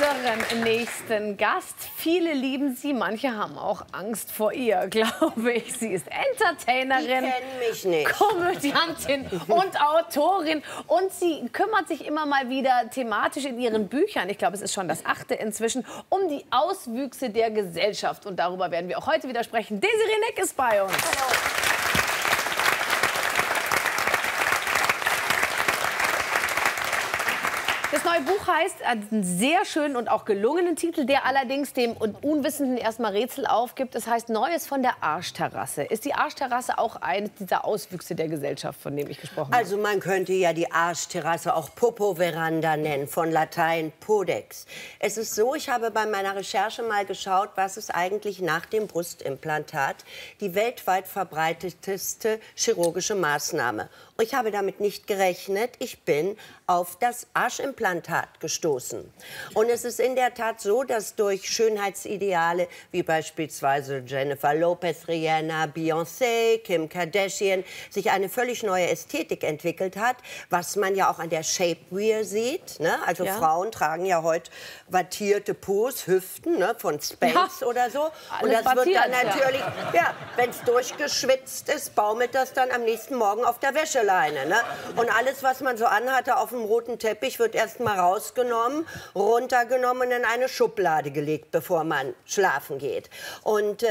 Unserem nächsten Gast. Viele lieben sie, manche haben auch Angst vor ihr, glaube ich. Sie ist Entertainerin, mich nicht. Komödiantin und Autorin. Und sie kümmert sich immer mal wieder thematisch in ihren Büchern, ich glaube, es ist schon das achte inzwischen, um die Auswüchse der Gesellschaft. Und darüber werden wir auch heute wieder sprechen. Desiree Nick ist bei uns. Hallo. Das neue Buch heißt, hat einen sehr schönen und auch gelungenen Titel, der allerdings dem Unwissenden erstmal Rätsel aufgibt. Es heißt Neues von der Arschterrasse. Ist die Arschterrasse auch eines dieser Auswüchse der Gesellschaft, von dem ich gesprochen habe? Also man könnte ja die Arschterrasse auch Popo-Veranda nennen, von Latein Podex. Es ist so, ich habe bei meiner Recherche mal geschaut, was es eigentlich nach dem Brustimplantat die weltweit verbreiteteste chirurgische Maßnahme. Ich habe damit nicht gerechnet. Ich bin auf das Arschimplantat Implantat gestoßen. Und es ist in der Tat so, dass durch Schönheitsideale wie beispielsweise Jennifer Lopez, Rihanna, Beyoncé, Kim Kardashian sich eine völlig neue Ästhetik entwickelt hat, was man ja auch an der Shapewear sieht. Ne? Also ja. Frauen tragen ja heute wattierte Pos, Hüften, ne? Von Space ja. oder so. Und alles das wird dann natürlich, ja, ja wenn es durchgeschwitzt ist, baumelt das dann am nächsten Morgen auf der Wäscheleine. Ne? Und alles, was man so anhatte auf dem roten Teppich, wird erst mal rausgenommen, runtergenommen und in eine Schublade gelegt, bevor man schlafen geht. Und äh,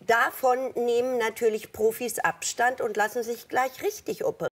davon nehmen natürlich Profis Abstand und lassen sich gleich richtig operieren.